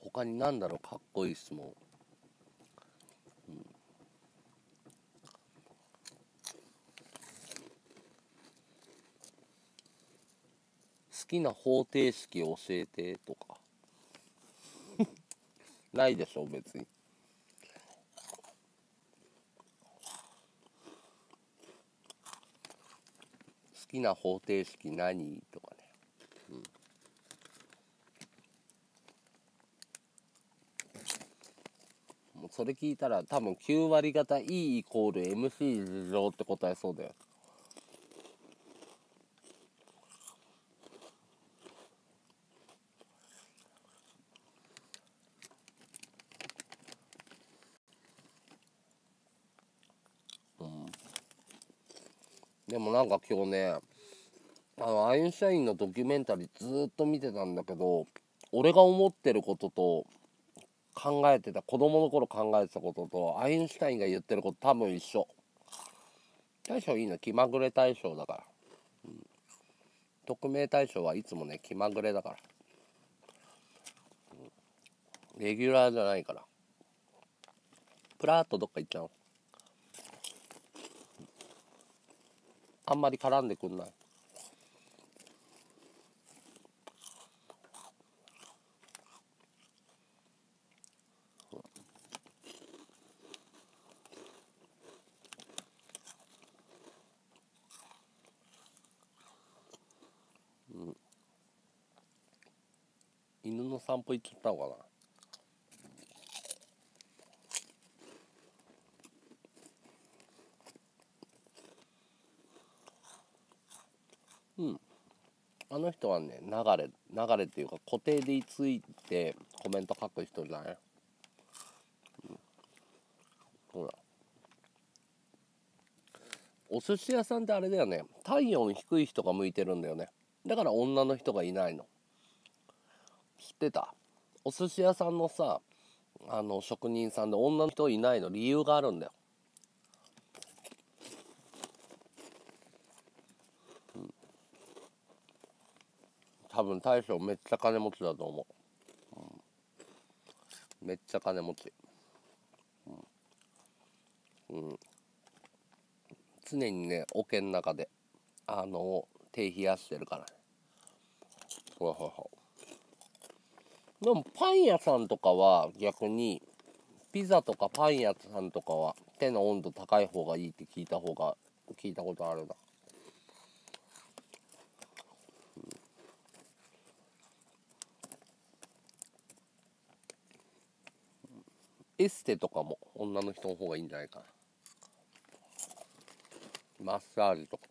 他に何だろうかっこいい質問、うん、好きな方程式教えてとかないでしょ別に。好きな方程式何とかね、うん、もうそれ聞いたら多分9割方 E イコール MC 事乗って答えそうだよ。でもなんか今日ねアインシュタインのドキュメンタリーずっと見てたんだけど、俺が思ってることと考えてた子供の頃考えてたこととアインシュタインが言ってること多分一緒。大将いいな、気まぐれ大将だから、うん、匿名大将はいつもね気まぐれだから、うん、レギュラーじゃないからプラーっとどっか行っちゃう、あんまり絡んでくんない。うん、犬の散歩行っちゃったのかな。うん、あの人はね流れっていうか固定でついてコメント書く人じゃない、うん、ほらお寿司屋さんってあれだよね、体温低い人が向いてるんだよね。だから女の人がいないの知ってた？お寿司屋さんのさ、職人さんで女の人いないの理由があるんだよ。多分大将めっちゃ金持ちだと思う、めっちゃ金持ち、常にね桶の中で手冷やしてるからね。でもパン屋さんとかは逆にピザとかパン屋さんとかは手の温度高い方がいいって聞いたことあるな。エステとかも女の人の方がいいんじゃないかな。マッサージとか。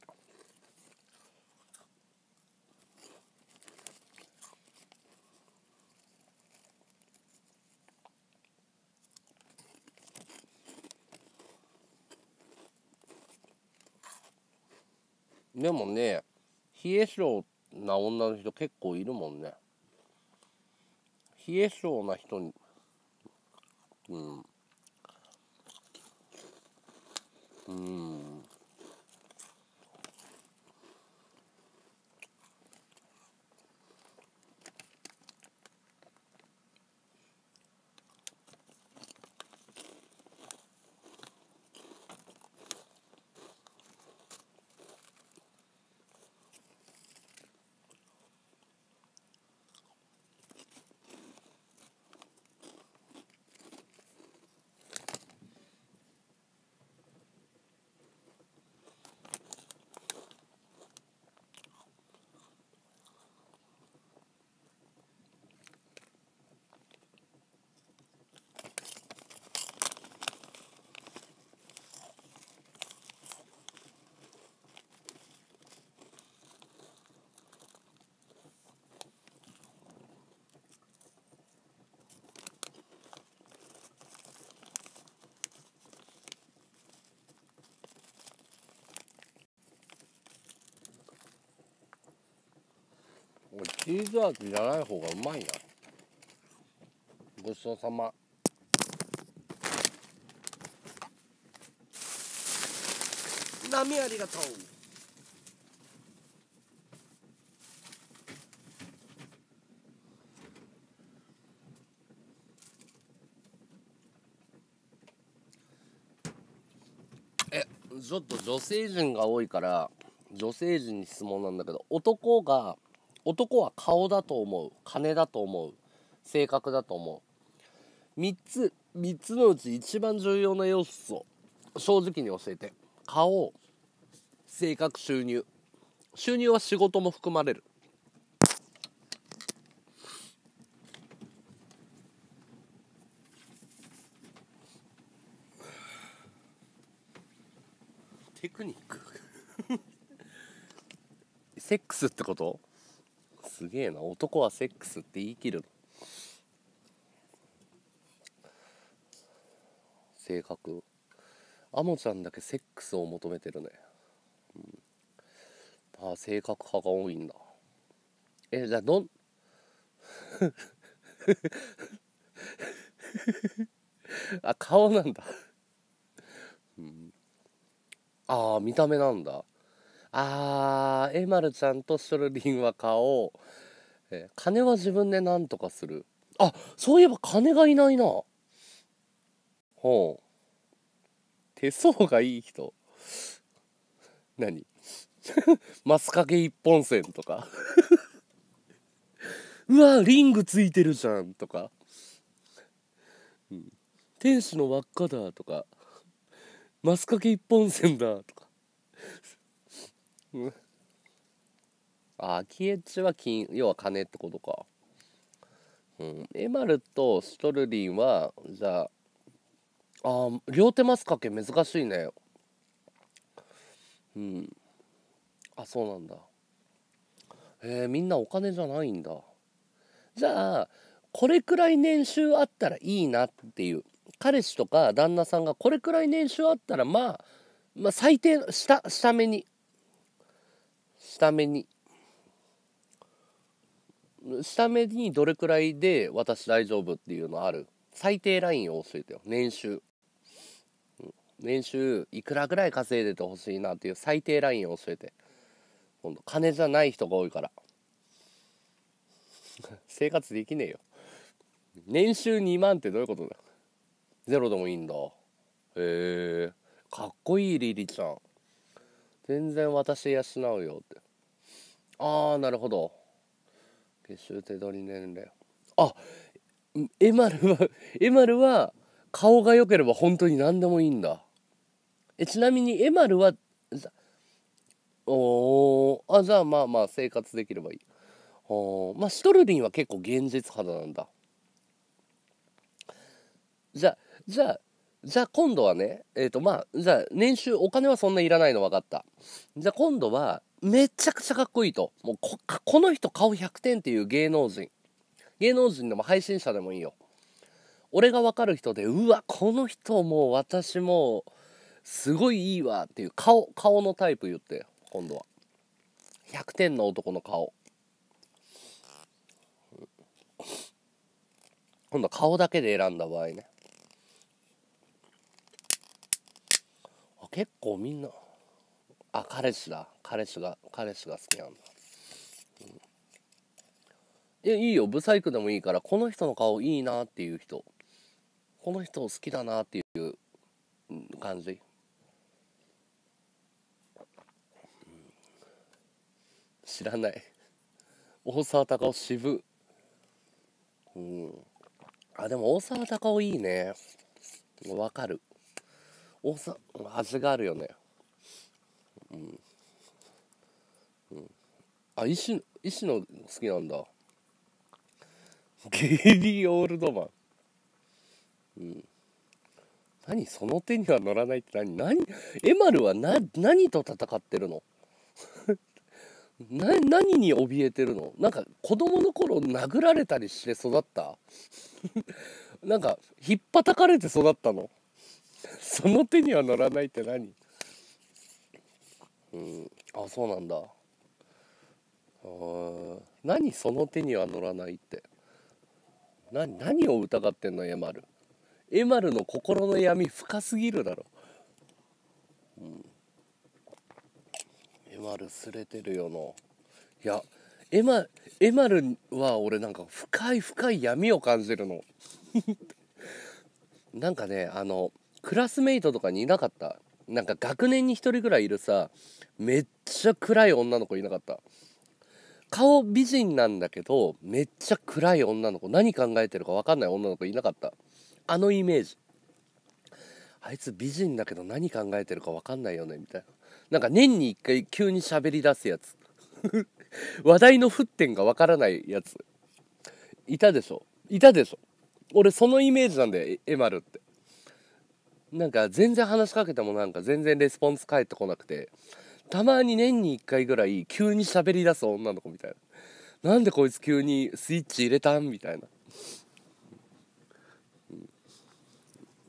でもね、冷え性な女の人結構いるもんね。冷え性な人に、チーズ味じゃない方がうまいな。ごちそうさま。波ありがとう。ちょっと女性陣が多いから女性陣に質問なんだけど、男は顔だと思う、金だと思う、性格だと思う、3つのうち一番重要な要素を正直に教えて。顔、性格、収入は仕事も含まれる。テクニックセックスってことすげえな。男はセックスって言い切る。性格、アモちゃんだけセックスを求めてるね、ああ性格派が多いんだ。じゃああ、顔なんだああ見た目なんだ。あー、エマルちゃんとショルリンは顔、金は自分でなんとかする。あ、そういえば金がいないな。ほう、手相がいい人何マスカゲ一本線とかうわリングついてるじゃんとか、天使の輪っかだとか、マスカゲ一本線だとかあ、キエチは要は金ってことか。エマルとシュトルリンはじゃあ、両手マスカケ珍しいね。あ、そうなんだ。みんなお金じゃないんだ。じゃあこれくらい年収あったらいいなっていう彼氏とか旦那さんがこれくらい年収あったら、まあ最低の下目にどれくらいで私大丈夫っていうのある？最低ラインを教えてよ。年収いくらぐらい稼いでてほしいなっていう最低ラインを教えて。今度金じゃない人が多いから生活できねえよ。年収2万ってどういうことだ？ゼロでもいいんだ。へえ、かっこいいリリちゃん。全然私養うよって。ああ、なるほど。月収手取り年齢。あ、エマルは顔が良ければ本当に何でもいいんだ。ちなみにエマルはじゃあまあ生活できればいい。まあシトルリンは結構現実肌なんだ。じゃあ今度はね、じゃあ年収お金はそんないらないの分かった。じゃあ今度はめちゃくちゃかっこいいと、もうこの人顔100点っていう芸能人でも配信者でもいいよ。俺が分かる人で、うわこの人もう私もすごいいいわっていう顔のタイプ言ってよ。今度は100点の男の顔。今度は顔だけで選んだ場合ね。結構みんな、あ、彼氏が好きなんだ。いや、いいよ、ブサイクでもいいから、この人の顔いいなっていう人、この人好きだなっていう感じ。知らない大沢たかお渋。あ、でも大沢たかおいいね。わかる。味があるよね。あ、石野好きなんだ。ゲリー・オールドマン。何その手には乗らないって何？エマルは何と戦ってるの？何に怯えてるの？なんか子供の頃殴られたりして育った？なんかひっぱたかれて育ったの？その手には乗らないって何？あ、そうなんだ。何その手には乗らないって。何を疑ってんのエマル。エマルの心の闇深すぎるだろ。エマル擦れてるよの。いや、エマルは俺なんか深い闇を感じるの。なんかね、クラスメイトとかにいなかった？なんか学年に1人ぐらいいるさ、めっちゃ暗い女の子いなかった？顔美人なんだけどめっちゃ暗い女の子、何考えてるか分かんない女の子いなかった？あのイメージ、あいつ美人だけど何考えてるか分かんないよねみたいな。なんか年に1回急に喋り出すやつ話題の沸点が分からないやついたでしょ。俺そのイメージなんだよエマルって。なんか全然話しかけてもなんか全然レスポンス返ってこなくて、たまに年に1回ぐらい急に喋り出す女の子みたいな。なんでこいつ急にスイッチ入れたんみたいな。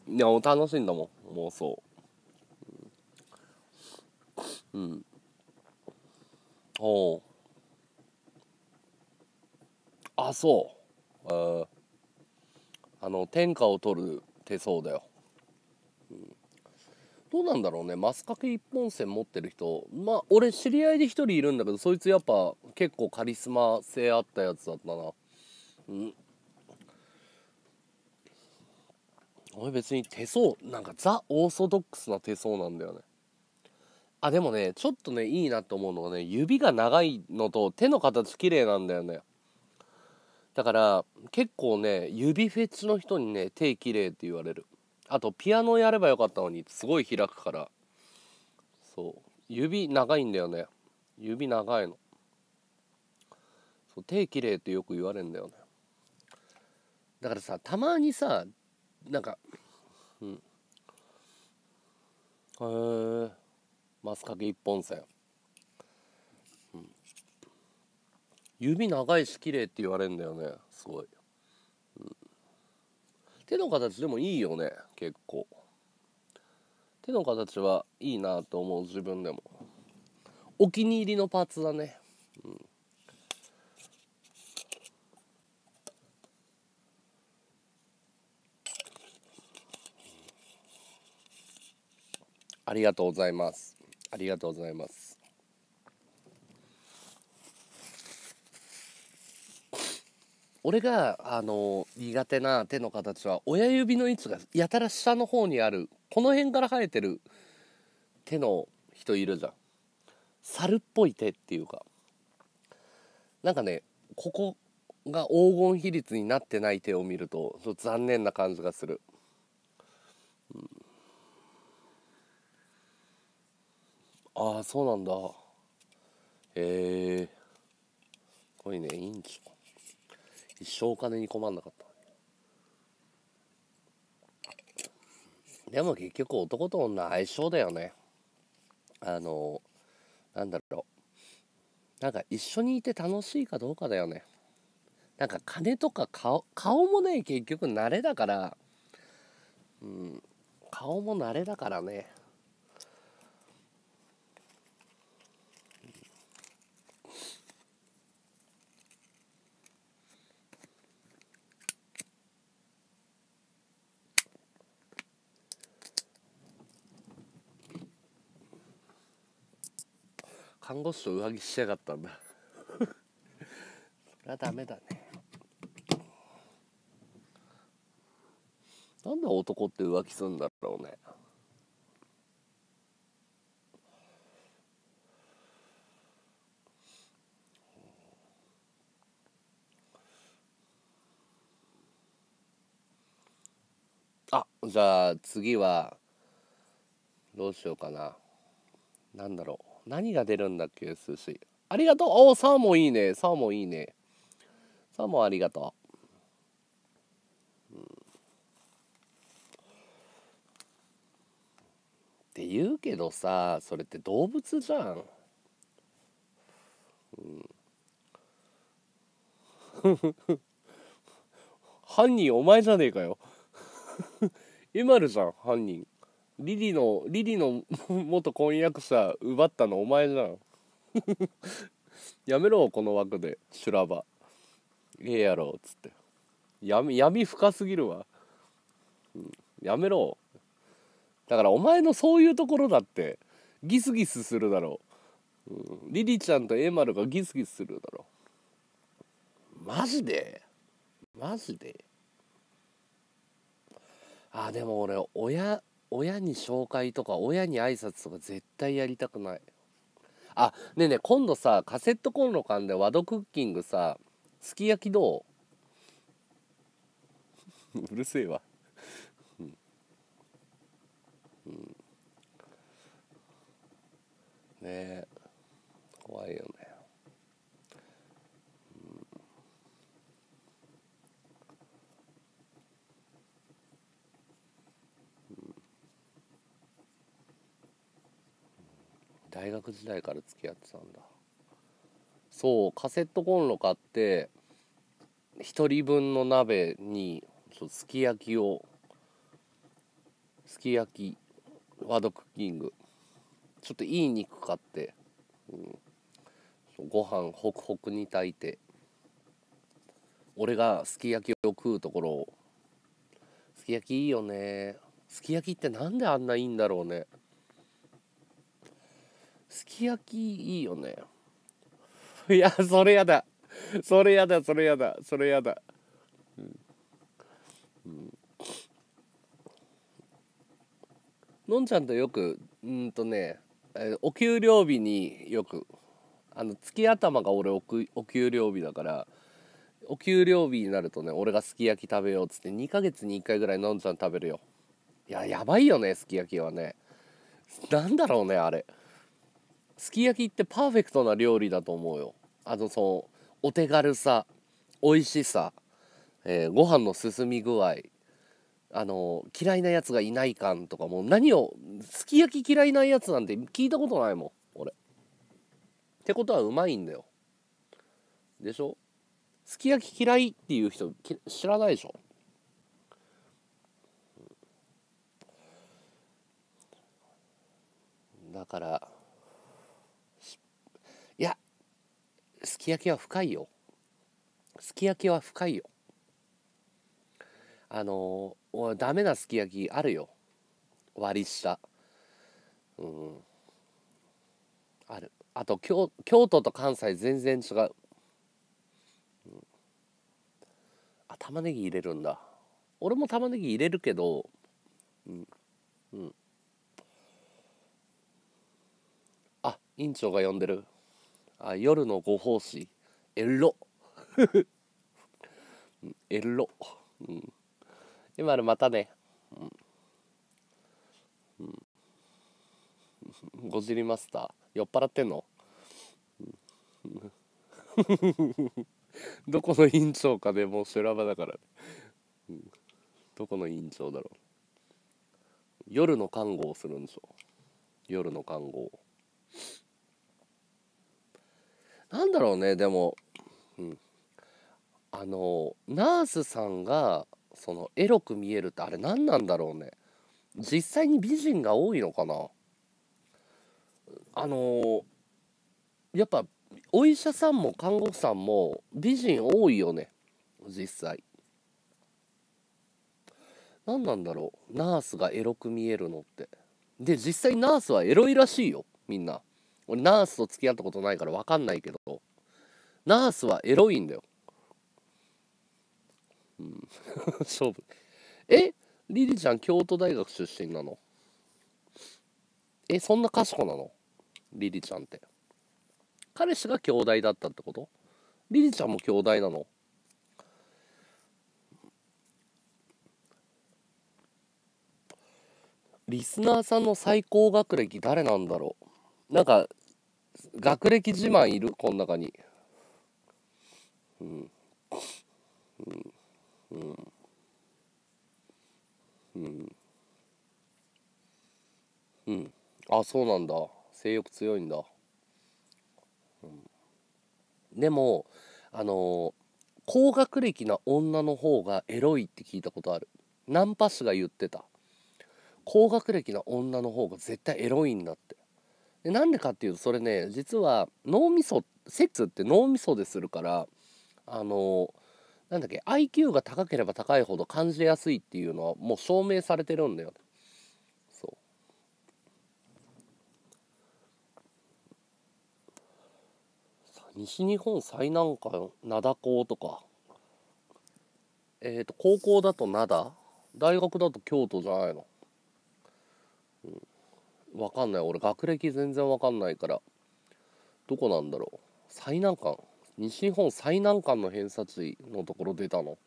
いや楽しいんだもん妄想。おう、あ、そう、天下を取る手相だよ。どうなんだろうね、マスカケ一本線持ってる人。まあ俺知り合いで一人いるんだけど、そいつやっぱ結構カリスマ性あったやつだったな。俺別に手相なんかザ・オーソドックスな手相なんだよね。あ、でもねちょっとねいいなと思うのがね、指が長いのと手の形綺麗なんだよね。だから結構ね指フェチの人にね手綺麗って言われる。あとピアノやればよかったのに、すごい開くから。そう、指長いんだよね。指長いの。そう、手綺麗ってよく言われるんだよね。だからさ、たまにさ、なんかマスカケ一本線、指長いし綺麗って言われるんだよね。すごい手の形でもいいよね。結構手の形はいいなと思う。自分でもお気に入りのパーツだね、うん、ありがとうございます。ありがとうございます。俺が苦手な手の形は、親指の位置がやたら下の方にある、この辺から生えてる手の人いるじゃん。猿っぽい手っていうか、なんかね、ここが黄金比率になってない手を見ると残念な感じがする、うん、ああそうなんだ。へえ、これね、いいんちょ、一生お金に困んなかった。でも結局男と女相性だよね。なんだろう、なんか一緒にいて楽しいかどうかだよね。なんか金とか顔もね、結局慣れだから、うん、顔も慣れだからね。看護師と上着しやがったんだそれはダメだね。なんで男って浮気するんだろうね。あ、じゃあ次はどうしようかな。なんだろう、何が出るんだっけ。寿司ありがとう。おー、サーモンいいね。サーモンいいね。サーモンありがとう、うん、って言うけどさ、それって動物じゃん、うん、犯人お前じゃねえかよエマルじゃん犯人。リリの元婚約者奪ったのお前じゃんやめろ、この枠で修羅場ええやろっつって、闇深すぎるわ、うん、やめろ。だからお前のそういうところだってギスギスするだろう、うん、リリちゃんとエマルがギスギスするだろう。マジであ、でも俺親に紹介とか親に挨拶とか絶対やりたくない。あ、ねえねえ、今度さカセットコンロ缶でワドクッキングさ、すき焼きどううるせえわうん、うん、ねえ怖いよね。大学時代から付き合ってたんだ。そう、カセットコンロ買って1人分の鍋にすき焼きワドクッキング、ちょっといい肉買って、うん、ご飯ホクホクに炊いて、俺がすき焼きを食うところを、すき焼きいいよね。すき焼きってなんであんないいんだろうね。すき焼きいいよね。いや、それやだ、うんうん、のんちゃんとよくお給料日によく月頭が俺お給料日だから、お給料日になるとね、俺がすき焼き食べようっつって2ヶ月に1回ぐらいのんちゃん食べるよ。いや、やばいよね、すき焼きはね。なんだろうね、あれ。すき焼きってパーフェクトな料理だと思うよ。そのお手軽さ、美味しさ、ご飯の進み具合、嫌いなやつがいない感とか、もう何を、すき焼き嫌いなやつなんて聞いたことないもん俺。ってことはうまいんだよ、でしょ。すき焼き嫌いっていう人知らないでしょ。だからいや、すき焼きは深いよ。すき焼きは深いよ。ダメなすき焼きあるよ。割り下、ある。あと京都と関西全然違う。あ、玉ねぎ入れるんだ。俺も玉ねぎ入れるけど、あ、院長が呼んでる。あ、夜のご奉仕エロエロ、今のまたね、ごじりマスター酔っ払ってんのどこの院長かで、もう修羅場だから、どこの院長だろう。夜の看護をするんでしょ。夜の看護なんだろうね。でも、ナースさんがそのエロく見えるってあれ何なんだろうね。実際に美人が多いのかな。やっぱお医者さんも看護婦さんも美人多いよね、実際。何なんだろう、ナースがエロく見えるのって。で実際ナースはエロいらしいよ、みんな。俺ナースと付き合ったことないから分かんないけど、ナースはエロいんだよ、勝負。リリちゃん京都大学出身なの？そんな賢なの？リリちゃんって。彼氏が兄弟だったってこと？リリちゃんも兄弟なの？リスナーさんの最高学歴誰なんだろう。なんか学歴自慢いる？この中に。あ、そうなんだ。性欲強いんだ。でも高学歴な女の方がエロいって聞いたことある。ナンパ師が言ってた。高学歴な女の方が絶対エロいんだって。でなんでかっていうと、それね、実は脳みそ、セックスって脳みそでするから、なんだっけ、 IQ が高ければ高いほど感じやすいっていうのはもう証明されてるんだよ。そう、西日本最南端灘高とか、高校だと灘、大学だと京都じゃないの？わかんない。俺学歴全然わかんないから。どこなんだろう。最南端、西日本最南端の偏差値のところ出たの。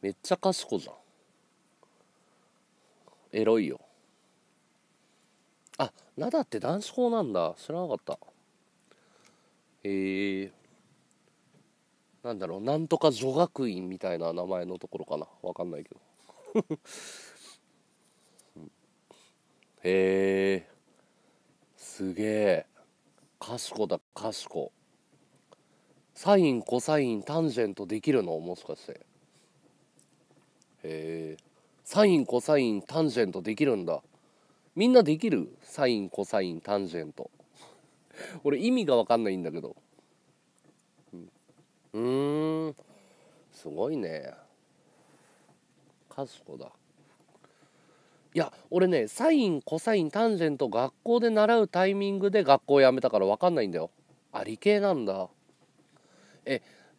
めっちゃ賢じゃん。エロいよ。あ、灘って男子校なんだ、知らなかった。なんだろう、なんとか女学院みたいな名前のところかな、わかんないけどへえ、すげえ。賢だ、賢。サイン、コサイン、タンジェントできるの？もしかして。サイン、コサイン、タンジェントできるんだ。みんなできる？サイン、コサイン、タンジェント。俺意味が分かんないんだけど。すごいね。賢だ。いや俺ね、サインコサインタンジェント学校で習うタイミングで学校辞めたから分かんないんだよ。あ、理系なんだ。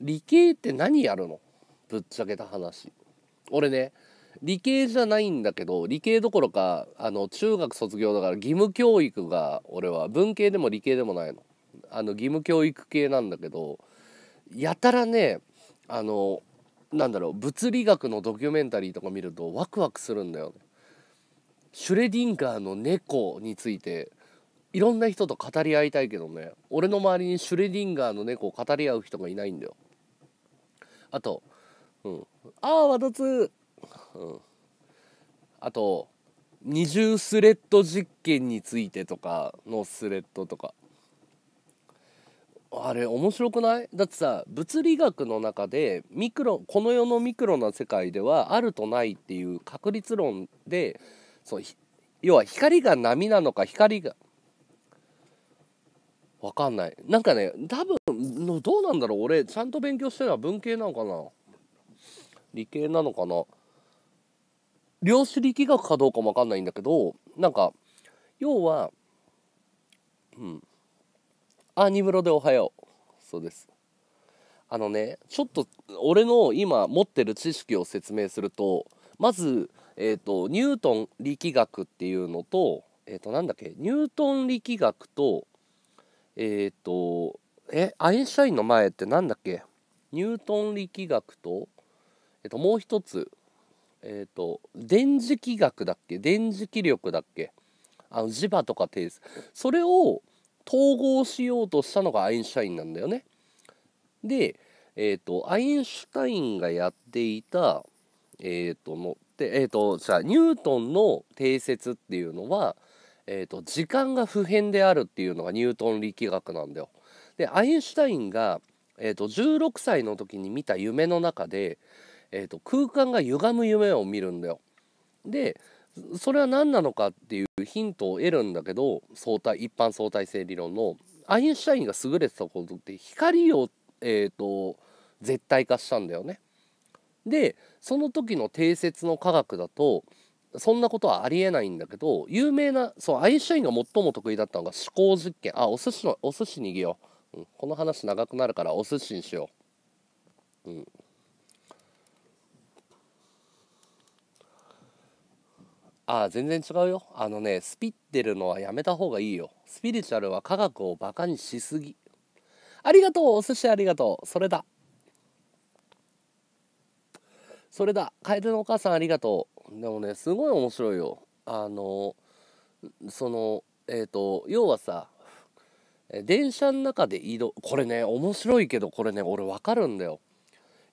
理系って何やるの？ぶっちゃけた話。俺ね、理系じゃないんだけど、理系どころか中学卒業だから義務教育が、俺は文系でも理系でもないの。義務教育系なんだけど、やたらね、なんだろう、物理学のドキュメンタリーとか見るとワクワクするんだよね。シュレディンガーの猫についていろんな人と語り合いたいけどね、俺の周りにシュレディンガーの猫を語り合う人がいないんだよ。あと「ああわだつ」あと「二重スレッド実験について」とかのスレッドとか、あれ面白くない？だってさ、物理学の中でこの世のミクロな世界ではあるとないっていう確率論で、要は光が波なのか、光がわかんない。なんかね、多分どうなんだろう、俺ちゃんと勉強してるのは文系なのかな理系なのかな、量子力学かどうかもわかんないんだけど、なんか要はアニムロでおはよう。そうです。あのね、ちょっと俺の今持ってる知識を説明すると、まず、ニュートン力学っていうのと、なんだっけ、ニュートン力学と、アインシュタインの前ってなんだっけ、ニュートン力学と、もう一つ、電磁気学だっけ、電磁気力だっけ、磁場とか定数、それを統合しようとしたのがアインシュタインなんだよね。で、アインシュタインがやっていた、じゃあニュートンの定説っていうのは、時間が不変であるっていうのがニュートン力学なんだよ。でアインシュタインが、16歳の時に見た夢の中で、空間が歪む夢を見るんだよ。でそれは何なのかっていうヒントを得るんだけど、一般相対性理論のアインシュタインが優れてたことって光を、絶対化したんだよね。でその時の定説の科学だとそんなことはありえないんだけど、有名なアインシュタインが最も得意だったのが思考実験。お寿司にぎよう、この話長くなるからお寿司にしよう。全然違うよ。スピってるのはやめた方がいいよ。スピリチュアルは科学をバカにしすぎ。ありがとう、お寿司ありがとう。それだ、カエルのお母さんありがとう。でもね、すごい面白いよ。要はさ、電車の中でこれね面白いけど、これね俺分かるんだよ。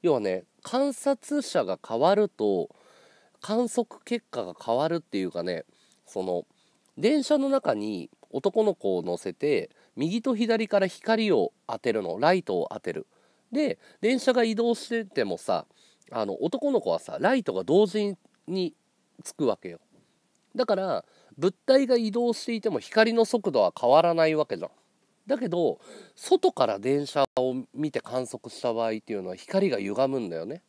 要はね、観察者が変わると観測結果が変わるっていうかね、電車の中に男の子を乗せて右と左から光を当てるの、ライトを当てる。で電車が移動しててもさ、男の子はさ、ライトが同時につくわけよ。だから物体が移動していても光の速度は変わらないわけじゃん。だけど外から電車を見て観測した場合っていうのは光が歪むんだよね。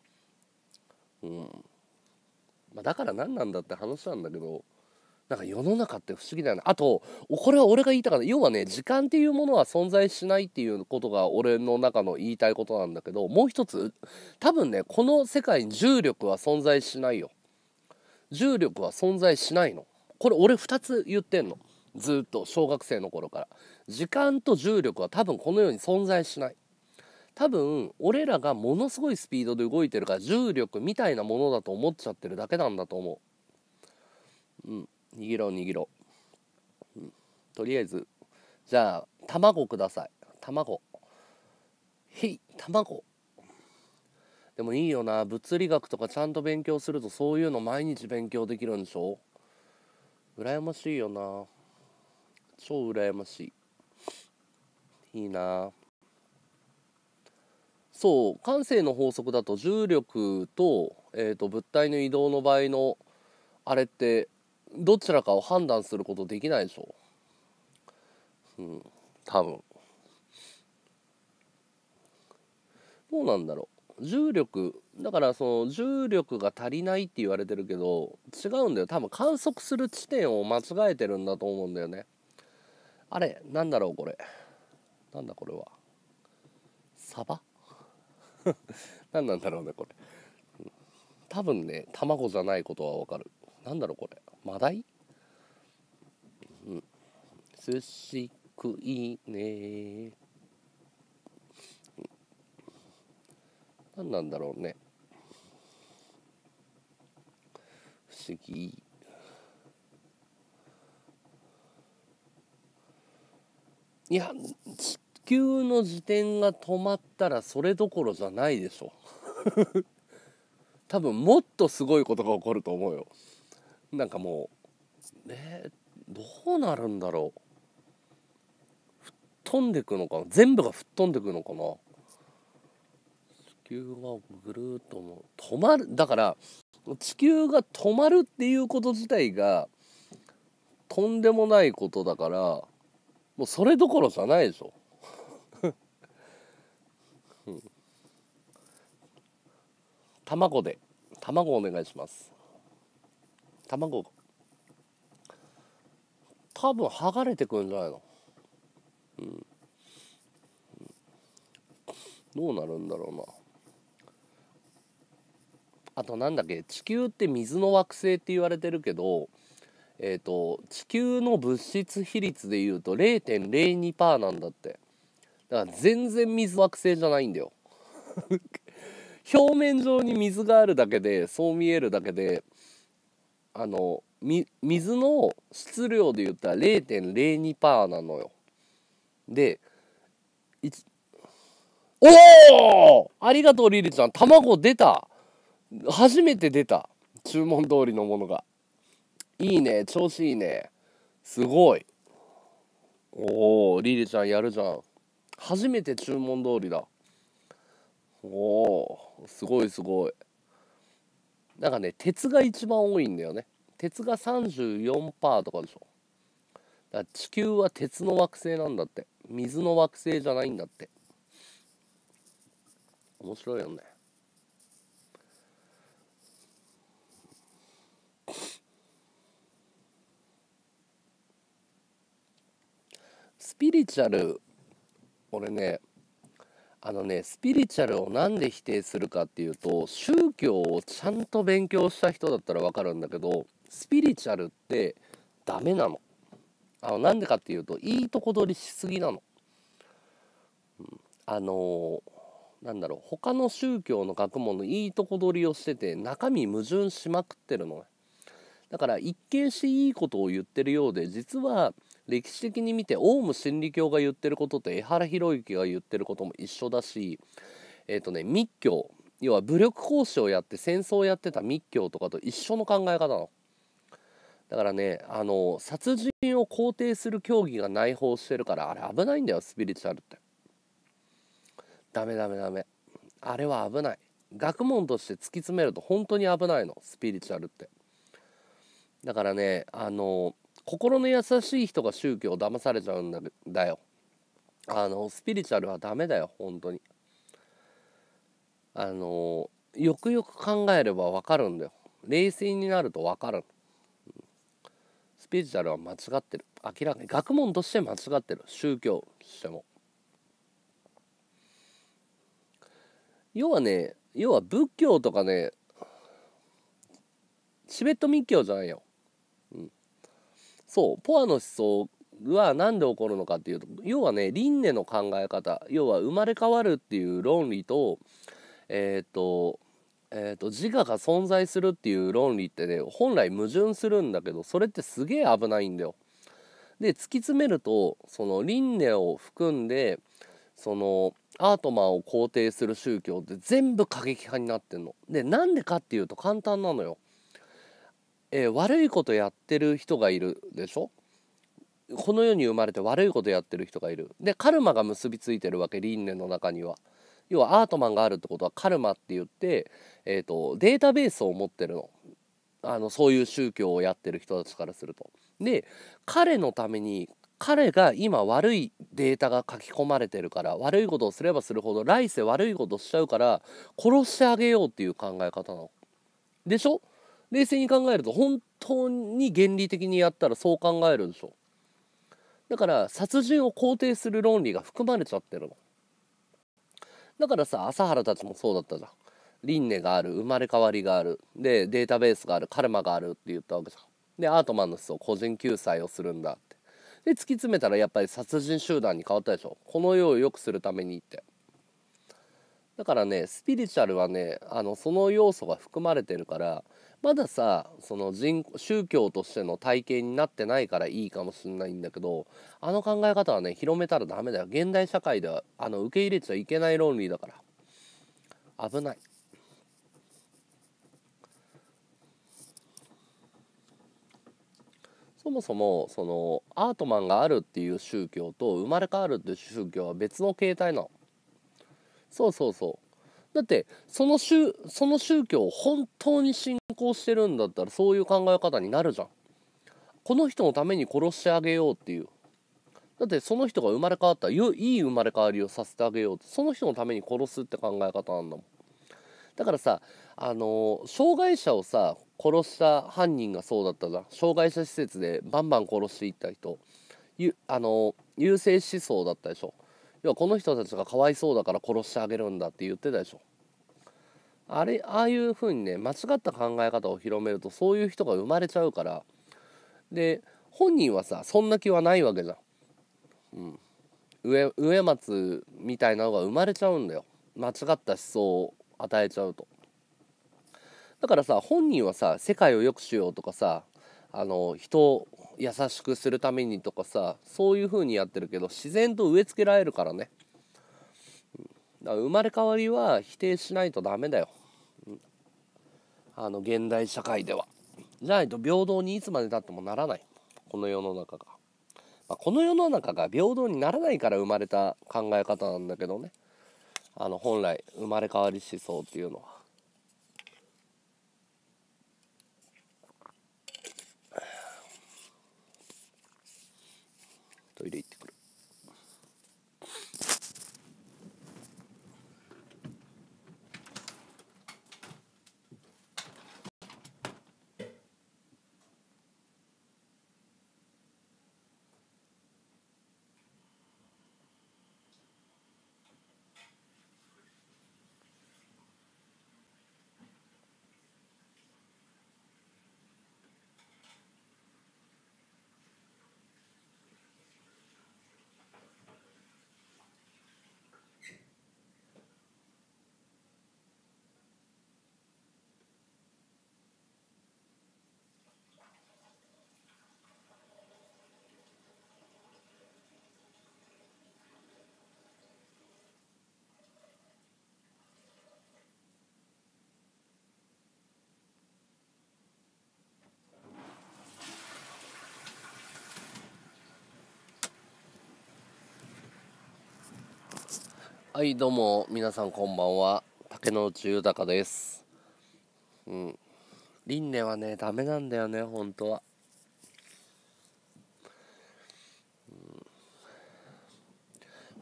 だから何なんだって話なんだけど、なんか世の中って不思議だよね。あとこれは俺が言いたかった、要はね、時間っていうものは存在しないっていうことが俺の中の言いたいことなんだけど、もう一つ多分ね、この世界に重力は存在しないよ。重力は存在しないの。これ俺2つ言ってんの、ずっと小学生の頃から。時間と重力は多分この世に存在しない。多分俺らがものすごいスピードで動いてるから重力みたいなものだと思っちゃってるだけなんだと思う。握ろう、とりあえずじゃあ卵ください。卵でもいいよな、物理学とかちゃんと勉強するとそういうの毎日勉強できるんでしょ。羨ましいよな、超羨ましい。いいな。そう、慣性の法則だと重力と、物体の移動の場合のあれってどちらかを判断することできないでしょ。多分どうなんだろう。重力だから重力が足りないって言われてるけど違うんだよ。多分観測する地点を間違えてるんだと思うんだよね。あれなんだろう、これなんだ、これはサバ何なんだろうね、これ。多分ね、卵じゃないことはわかる。なんだろう、これマダイ。寿司食いね。何なんだろうね、不思議。いや、地球の自転が止まったらそれどころじゃないでしょ多分もっとすごいことが起こると思うよ。なんかもうどうなるんだろう。吹っ飛んでくのかな、全部が吹っ飛んでくのかな。地球がぐるーっとも止まる。だから地球が止まるっていうこと自体がとんでもないことだから、もうそれどころじゃないでしょ、うん、卵お願いします。卵多分剥がれてくるんじゃないの、うん、どうなるんだろうな。あとなんだっけ、地球って水の惑星って言われてるけど、地球の物質比率でいうと 0.02% なんだって。だから全然水惑星じゃないんだよ表面上に水があるだけで、そう見えるだけで、水の質量で言ったら 0.02% なのよ。でおー、ありがとうリリちゃん、卵出た、初めて出た、注文通りのものが。いいね、調子いいね、すごい。おー、リリちゃんやるじゃん、初めて注文通りだ。おー、すごいすごい。なんかね、鉄が一番多いんだよね。鉄が 34% とかでしょ。だから地球は鉄の惑星なんだって、水の惑星じゃないんだって。面白いよね。スピリチュアル、俺ね、スピリチュアルをなんで否定するかっていうと、宗教をちゃんと勉強した人だったら分かるんだけど、スピリチュアルってダメなの。なんでかっていうと、いいとこ取りしすぎなの。なんだろう、他の宗教の学問のいいとこ取りをしてて、中身矛盾しまくってるのね。だから一見していいことを言ってるようで、実は歴史的に見てオウム真理教が言ってることと江原博之が言ってることも一緒だし、密教、要は武力行使をやって戦争をやってた密教とかと一緒の考え方なの。だからね、殺人を肯定する教義が内包してるから、あれ危ないんだよ、スピリチュアルって。ダメ、あれは危ない。学問として突き詰めると本当に危ないの、スピリチュアルって。だからね、心の優しい人が宗教を騙されちゃうんだよ。スピリチュアルはダメだよ、本当に。よくよく考えれば分かるんだよ。冷静になると分かる。スピリチュアルは間違ってる。明らかに学問として間違ってる、宗教としても。要は仏教とかね、チベット密教じゃないよ。そう、ポアの思想は何で起こるのかっていうと、要はね、輪廻の考え方、要は生まれ変わるっていう論理と、自我が存在するっていう論理ってね、本来矛盾するんだけど、それってすげえ危ないんだよ。で、突き詰めると、その輪廻を含んで、そのアートマンを肯定する宗教って全部過激派になってんの。で、なんでかっていうと簡単なのよ。悪いことやってる人がいるでしょ。この世に生まれて悪いことやってる人がいる。で、カルマが結びついてるわけ、輪廻の中には。要はアートマンがあるってことはカルマって言って、データベースを持ってるの。そういう宗教をやってる人たちからすると。で、彼のために、彼が今悪いデータが書き込まれてるから、悪いことをすればするほど来世悪いことしちゃうから殺してあげようっていう考え方なの。でしょ。冷静に考えると、本当に原理的にやったらそう考えるでしょ。だから殺人を肯定する論理が含まれちゃってるの。だからさ、朝原たちもそうだったじゃん。輪廻がある、生まれ変わりがある、でデータベースがある、カルマがあるって言ったわけじゃん。で、アートマンの思想、個人救済をするんだって。で、突き詰めたらやっぱり殺人集団に変わったでしょ、この世を良くするためにって。だからね、スピリチュアルはね、その要素が含まれてるから、まださ、その宗教としての体系になってないからいいかもしれないんだけど、考え方はね、広めたらダメだよ。現代社会では受け入れちゃいけない論理だから、危ない。そもそもそのアートマンがあるっていう宗教と生まれ変わるっていう宗教は別の形態なの。そう。だってその宗教を本当に信仰してるんだったら、そういう考え方になるじゃん。この人のために殺してあげようっていう。だってその人が生まれ変わったらいい生まれ変わりをさせてあげようと、その人のために殺すって考え方なんだもん。だからさ、障害者をさ殺した犯人がそうだったな。障害者施設でバンバン殺していった人、優生思想だったでしょ。要はこの人たちがかわいそうだから殺してあげるんだって言ってたでしょ。ああいう風にね、間違った考え方を広めるとそういう人が生まれちゃうから。で本人はさそんな気はないわけじゃん。うん、植松みたいなのが生まれちゃうんだよ、間違った思想を与えちゃうと。だからさ本人はさ世界を良くしようとかさ、人を優しくするためにとかさ、そういう風にやってるけど自然と植え付けられるからね。だから生まれ変わりは否定しないとダメだよ、現代社会では。じゃないと平等にいつまでたってもならない、この世の中が。この世の中が平等にならないから生まれた考え方なんだけどね、本来生まれ変わり思想っていうのは。トイレ行ってくる。はい、どうも皆さんこんばんは、竹野内豊です。輪廻はねダメなんだよね本当は。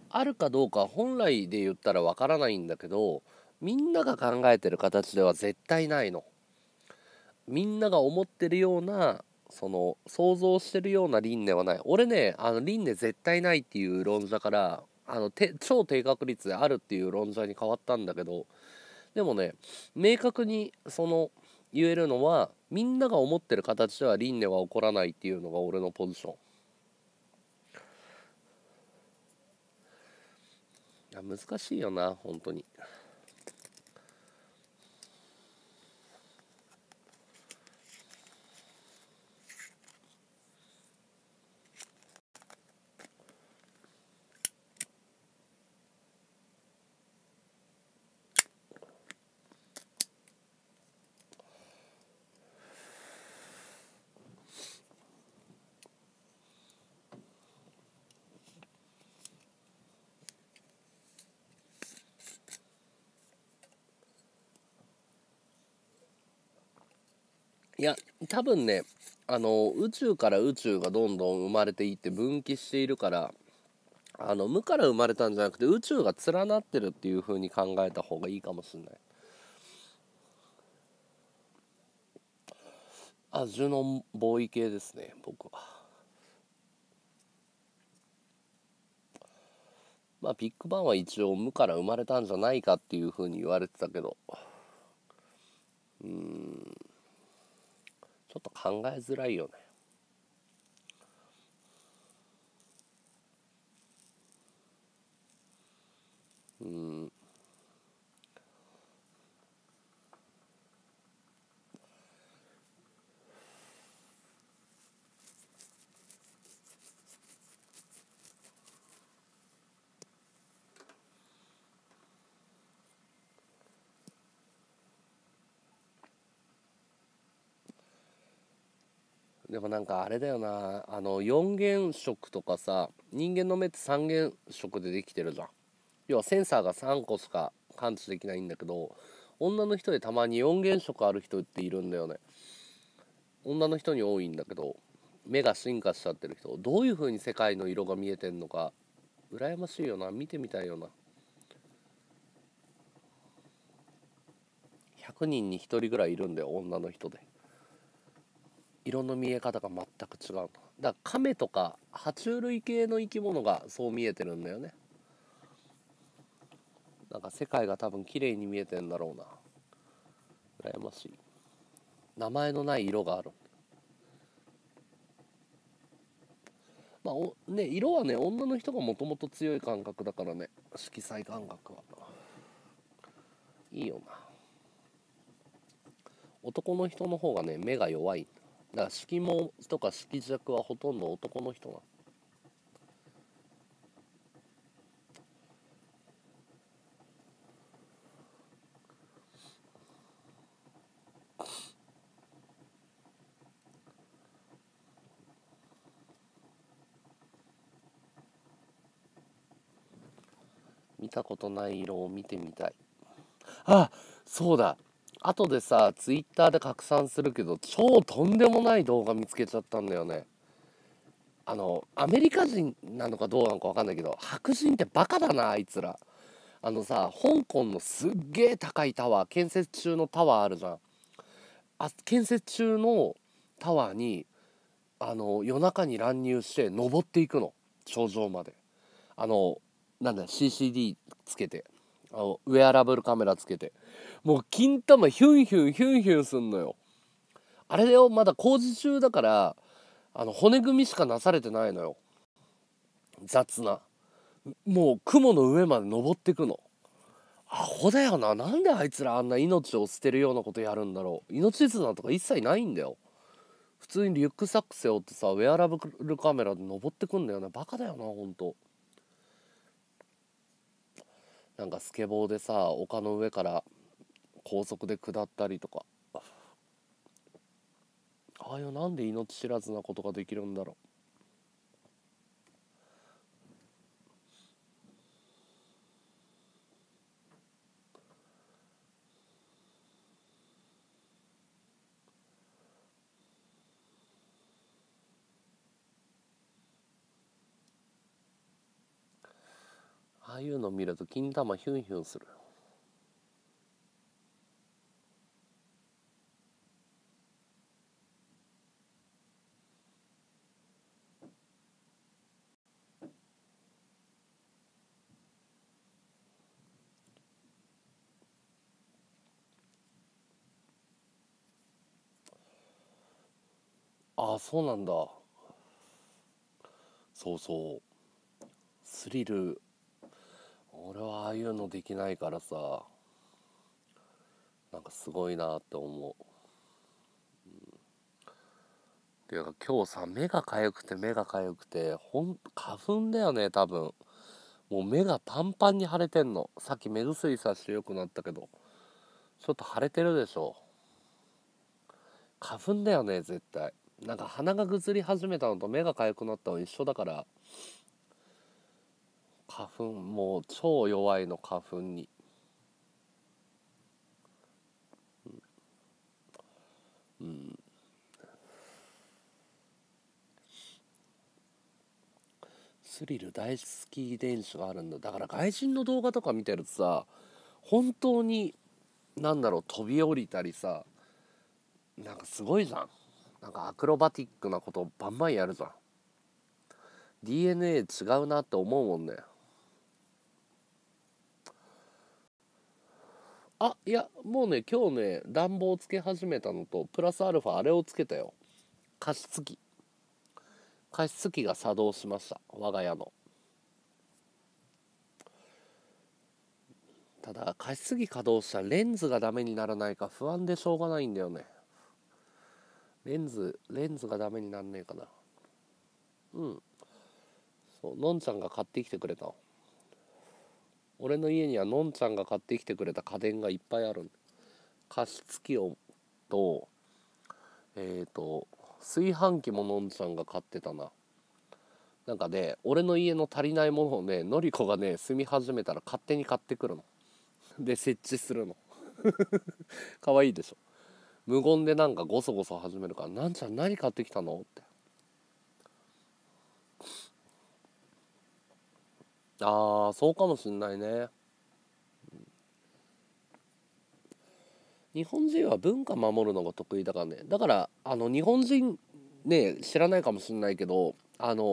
あるかどうか本来で言ったらわからないんだけど、みんなが考えてる形では絶対ないの。みんなが思ってるような想像してるような輪廻はない。俺ね輪廻絶対ないっていう論者から超低確率であるっていう論者に変わったんだけど、でもね明確に言えるのはみんなが思ってる形では輪廻は起こらないっていうのが俺のポジション。いや難しいよな本当に。いや多分ね宇宙から宇宙がどんどん生まれていって分岐しているから、無から生まれたんじゃなくて宇宙が連なってるっていう風に考えた方がいいかもしれない。アジュノボーイ系ですね僕は。まあビッグバンは一応無から生まれたんじゃないかっていう風に言われてたけど、ちょっと考えづらいよね。でもなんかあれだよな、4原色とかさ、人間の目って3原色でできてるじゃん。要はセンサーが3個しか感知できないんだけど、女の人でたまに4原色ある人っているんだよね。女の人に多いんだけど、目が進化しちゃってる人、どういう風に世界の色が見えてんのか羨ましいよな、見てみたいよな。100人に1人ぐらいいるんだよ、女の人で。色の見え方が全く違うの。だからカメとか爬虫類系の生き物がそう見えてるんだよね。なんか世界が多分綺麗に見えてんだろうな。羨ましい。名前のない色がある。まあ色はね、女の人がもともと強い感覚だからね、色彩感覚は。いいよな。男の人の方がね、目が弱い。だから色盲とか色弱はほとんど男の人なの。見たことない色を見てみたい。あ、そうだ。後でさ、ツイッターで拡散するけど、超とんでもない動画見つけちゃったんだよね。アメリカ人なのかどうなのか分かんないけど、白人ってバカだな、あいつら。さ、香港のすっげえ高いタワー、建設中のタワーあるじゃん。建設中のタワーに、夜中に乱入して登っていくの、頂上まで。なんだ、CCD つけて。ウェアラブルカメラつけて、もう金玉ヒュンヒュンヒュンヒュンすんのよ。あれをまだ工事中だから、骨組みしかなされてないのよ。雑な、もう雲の上まで登ってくの。アホだよな。なんであいつらあんな命を捨てるようなことやるんだろう。命綱とか一切ないんだよ。普通にリュックサック背負ってさ、ウェアラブルカメラで登ってくんだよな。バカだよな、ほんと。なんかスケボーでさ、丘の上から高速で下ったりとか、ああいうなんで命知らずなことができるんだろう。ああいうの見ると金玉ヒュンヒュンする。ああ、そうなんだ。そうそう、スリル。俺はああいうのできないからさ、なんかすごいなって思う。ていうか今日さ、目がかゆくて花粉だよね、多分。もう目がパンパンに腫れてんの。さっき目薬さしてよくなったけど、ちょっと腫れてるでしょ。花粉だよね、絶対。なんか鼻がぐずり始めたのと目がかゆくなったの一緒だから、花粉もう超弱いの、花粉に。うん、スリル大好き遺伝子があるんだ。だから外人の動画とか見てるとさ、本当になんだろう、飛び降りたりさ、なんかすごいじゃん。なんかアクロバティックなことバンバンやるじゃん。DNA 違うなって思うもんね。あ、いや、もうね、今日ね、暖房つけ始めたのとプラスアルファあれをつけたよ、加湿器。加湿器が作動しました、我が家の。ただ加湿器稼働したらレンズがダメにならないか不安でしょうがないんだよね。レンズがダメになんねえかな。うん、そう、のんちゃんが買ってきてくれた。俺の家にはのんちゃんが買ってきてくれた家電がいっぱいある。加湿器と炊飯器ものんちゃんが買ってたな。なんかね、俺の家の足りないものをね、のりこがね、住み始めたら勝手に買ってくるので設置するの。かわいいでしょ。無言でなんかゴソゴソ始めるから、なんちゃん何買ってきたのって。ああ、そうかもしんないね。日本人は文化守るのが得意だからね。だから日本人ね、知らないかもしんないけど、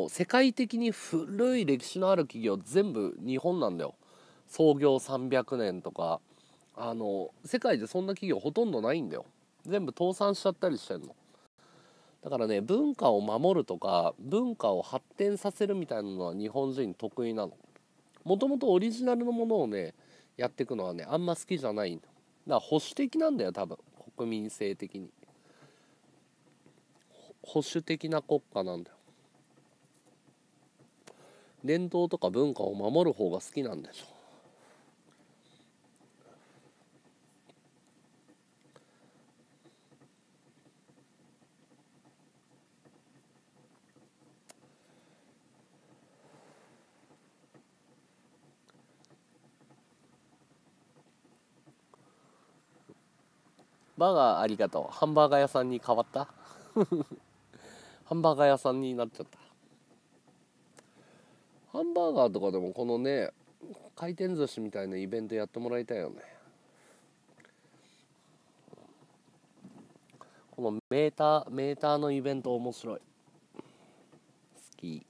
世界的に古い歴史のある企業全部日本なんだよ。創業300年とか、世界でそんな企業ほとんどないんだよ。全部倒産しちゃったりしてんの。だからね、文化を守るとか文化を発展させるみたいなのは日本人得意なの。もともとオリジナルのものをねやっていくのはねあんま好きじゃないんだ。だから保守的なんだよ、多分国民性的に保守的な国家なんだよ。伝統とか文化を守る方が好きなんでしょ。バーガーありがとう。ハンバーガー屋さんに変わったハンバーガー屋さんになっちゃった。ハンバーガーとかでもこのね回転寿司みたいなイベントやってもらいたいよね。このメーターのイベント面白い。好き。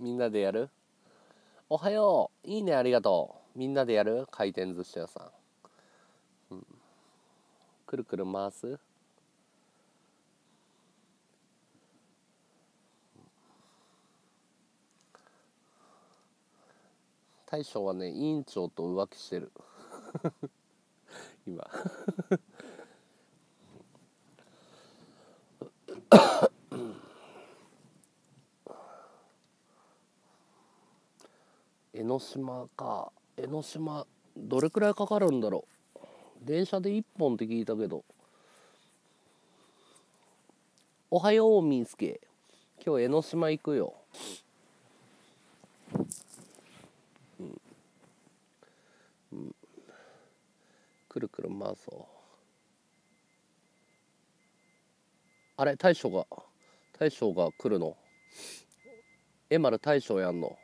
みんなでやる。おはよう、いいね、ありがとう。みんなでやる回転寿司屋さん、くるくる回す。大将はね委員長と浮気してる今江ノ島か。江ノ島どれくらいかかるんだろう。電車で1本って聞いたけど。おはようみーすけ、今日江ノ島行くよ、くるくる回そう。あれ大将が来るの。エマル大将やんの。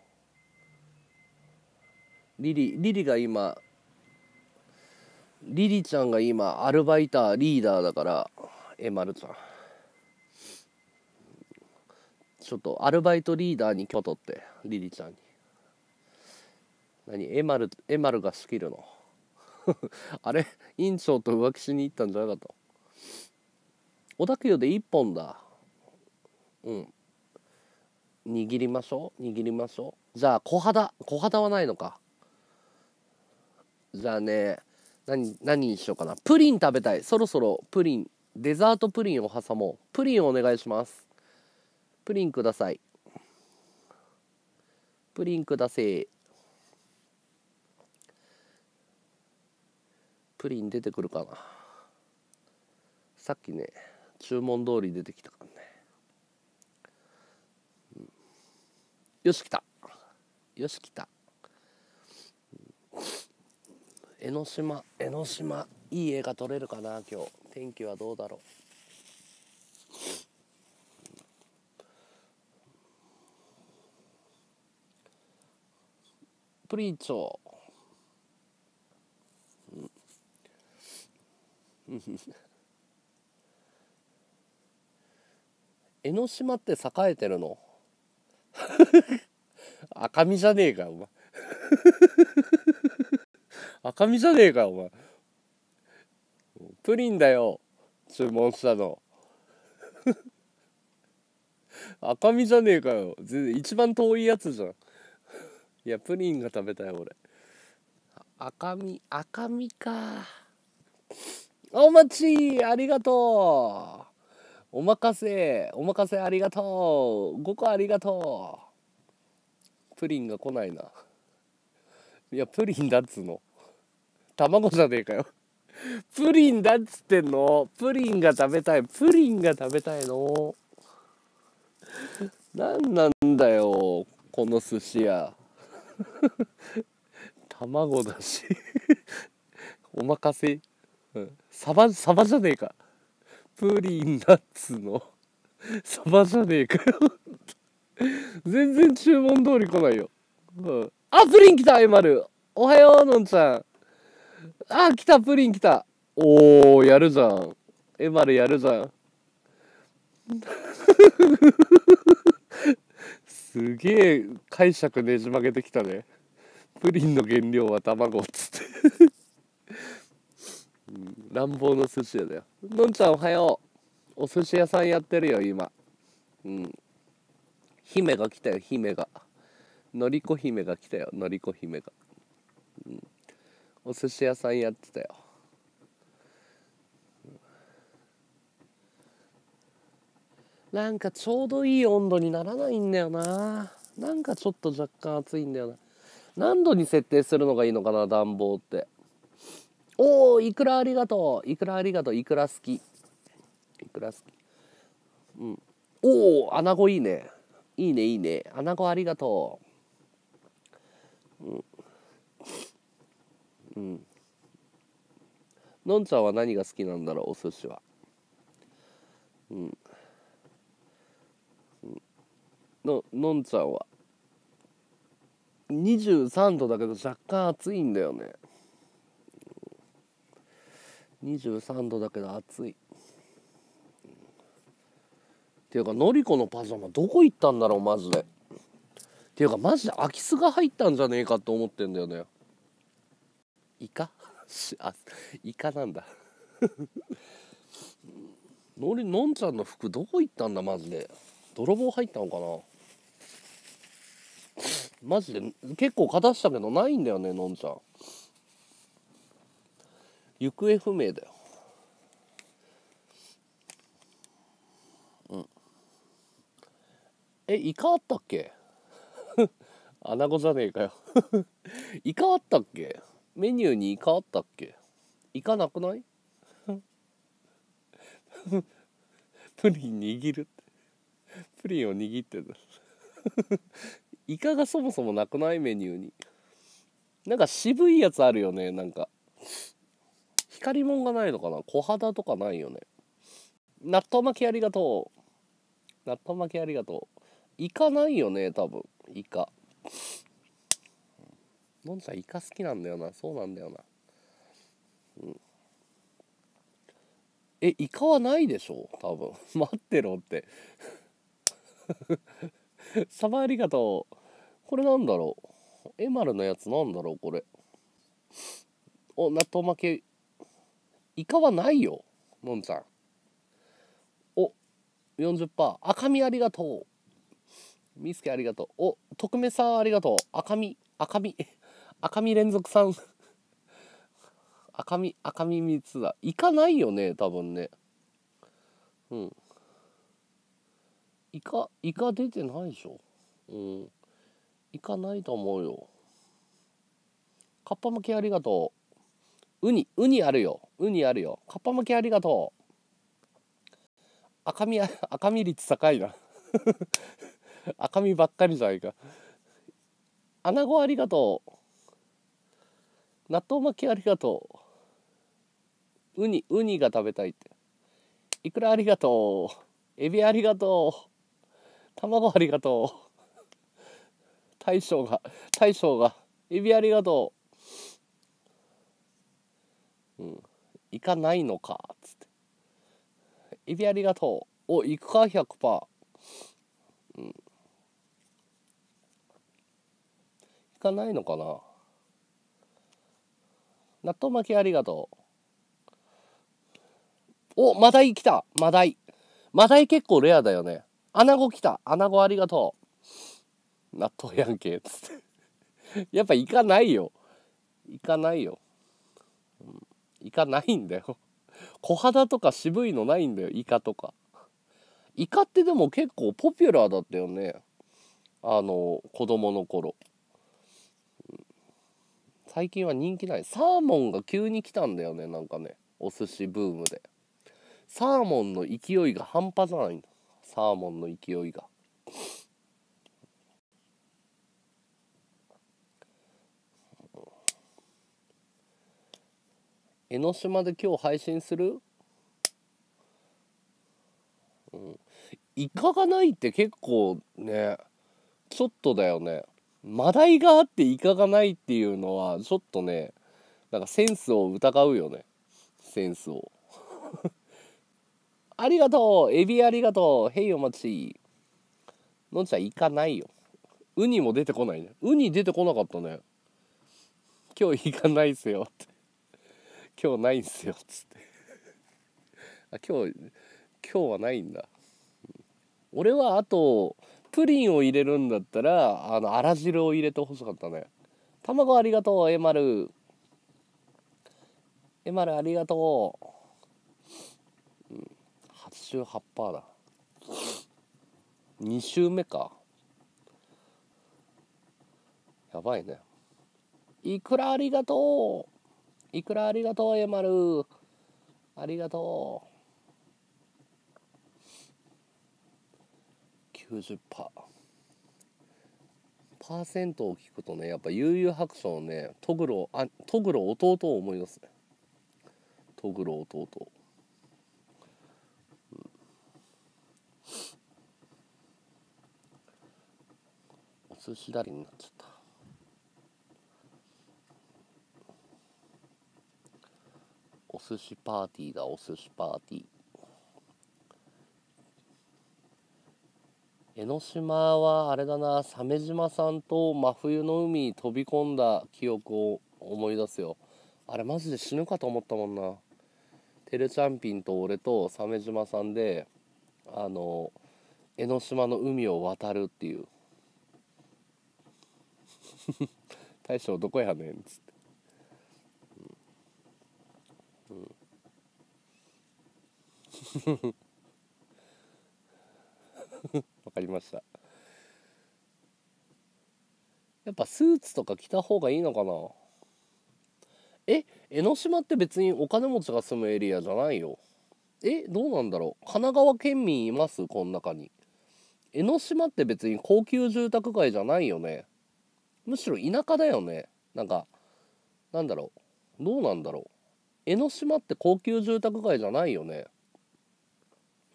リリちゃんが今アルバイターリーダーだから、エマルちゃんちょっとアルバイトリーダーに許可取って、リリちゃんに何エマルが仕切るのあれ院長と浮気しに行ったんじゃなかった。小田急で1本だ。握りましょう。じゃあ小肌はないのか。じゃあね、何にしようかな。プリン食べたい。そろそろプリン、デザートプリンを挟もう。プリンお願いします。プリンください。プリンくだせえ。プリン出てくるかな。さっきね注文通り出てきたからね。よし来たよし来た。江ノ島いい絵が撮れるかな。今日天気はどうだろう。プリンチョ江ノ島って栄えてるの赤身じゃねえかお前赤身じゃねえかお前。プリンだよ注文したの赤身じゃねえかよ、一番遠いやつじゃん。いやプリンが食べたい俺。赤身か。お待ちありがとう。お任せありがとう。5個ありがとう。プリンが来ないな。いやプリンだっつの。卵じゃねえかよプリンだっつってんの。プリンが食べたい。プリンが食べたいの。なんなんだよ、この寿司屋。卵だし。お任せ。うん、サバじゃねえか。プリンだっつの。サバじゃねえかよ。全然注文通り来ないよ。うん、あ、プリン来た、エマル。おはよう、のんちゃん。あ、来た、プリン来た。おー、やるじゃん。エマルやるじゃん。すげえ解釈ねじ曲げてきたね。プリンの原料は卵っつって、うん、乱暴な寿司屋だよ。のんちゃんおはよう。お寿司屋さんやってるよ今。うん。姫が来たよ、姫が。のりこ姫が来たよ、のりこ姫が。うん、お寿司屋さんやってたよ。なんかちょうどいい温度にならないんだよな。なんかちょっと若干暑いんだよな。何度に設定するのがいいのかな、暖房って。おお、いくらありがとう、いくらありがとう、いくら好き、いくら好き。うん、おお、穴子いいね、いいね、いいね、穴子ありがとう。うんうん、のんちゃんは何が好きなんだろう、お寿司は。うんのんちゃんは23度だけど若干暑いんだよね。23度だけど暑いっていうか、のりこのパジャマどこ行ったんだろうマジで。っていうかマジで空き巣が入ったんじゃねえかと思ってんだよね。イカ？あ、イカなんだ。のんちゃんの服どこ行ったんだマジで。泥棒入ったのかなマジで。結構片したけどないんだよね、のんちゃん。行方不明だよ。うん。え、イカあったっけ？アナゴじゃねえかよ。イカあったっけ？メニューにイカあったっけ？イカなくない？プリン握る、プリンを握ってる。イカがそもそもなくない？メニューに。なんか渋いやつあるよね。なんか光りもんがないのかな。小肌とかないよね。納豆巻きありがとう、納豆巻きありがとう。イカないよね多分。イカ、のんちゃんイカ好きなんだよな。そうなんだよな。うん、え、イカはないでしょ多分。待ってろってサバありがとう。これなんだろう、エマルのやつなんだろうこれ。お、納豆巻き。イカはないよ、のんちゃん。お、40%。赤身ありがとう。みすけありがとう。お、特命さんありがとう。赤身、赤身赤身連続さん。赤身3つだ。イカないよね多分ね。うん、イカ出てないでしょ。うん、イカないと思うよ。カッパ巻きありがとう。ウニあるよ、ウニあるよ。カッパ巻きありがとう。赤身率高いな。赤身ばっかりじゃないか。アナゴありがとう。納豆巻きありがとう。ウニが食べたいって。いくらありがとう。エビありがとう。卵ありがとう。大将がエビありがとう。うん、イカないのかっつって。エビありがとう。お、イカ 100%。 うん、イカないのかな。納豆巻きありがとう。お、マダイ来た、マダイ。マダイ結構レアだよね。アナゴ来た、アナゴありがとう。納豆やんけっつってやっぱイカないよ、イカないよ、うん、イカないんだよ。小肌とか渋いのないんだよ、イカとか。イカってでも結構ポピュラーだったよね、子供の頃。最近は人気ない。サーモンが急に来たんだよね、なんかね、お寿司ブームで。サーモンの勢いが半端じゃないんだ。サーモンの勢いが。江ノ島で今日配信する？うん。イカがないって結構ね、ちょっとだよね。マダイがあってイカがないっていうのはちょっとね、なんかセンスを疑うよね。センスを。ありがとう、エビありがとう、へいお待ち。のんちゃんイカないよ。ウニも出てこないね。ウニ出てこなかったね。今日イカないっすよって。今日ないんすよっつって。あ、今日はないんだ。俺はあとプリンを入れるんだったらあら汁を入れてほしかったね。卵ありがとう、エマル。エマルありがとう。うん、88% だ。2週目か。やばいね。いくらありがとう。いくらありがとう、エマル。ありがとう。90%。パーセントを聞くとね、やっぱ悠々白書のね、トグロ弟を思い出すね。トグロ弟。うん、お寿司だりになっちゃった。お寿司パーティーだ、お寿司パーティー。江ノ島はあれだな、鮫島さんと真冬の海に飛び込んだ記憶を思い出すよ。あれマジで死ぬかと思ったもんな。てるちゃんぴんと俺と鮫島さんで江ノ島の海を渡るっていう大将どこやねんっつって、うんわかりました。やっぱスーツとか着た方がいいのかな。江ノ島って別にお金持ちが住むエリアじゃないよ。どうなんだろう。神奈川県民います？この中に。江ノ島って別に高級住宅街じゃないよね。むしろ田舎だよね。なんかなんだろう、どうなんだろう。江ノ島って高級住宅街じゃないよね。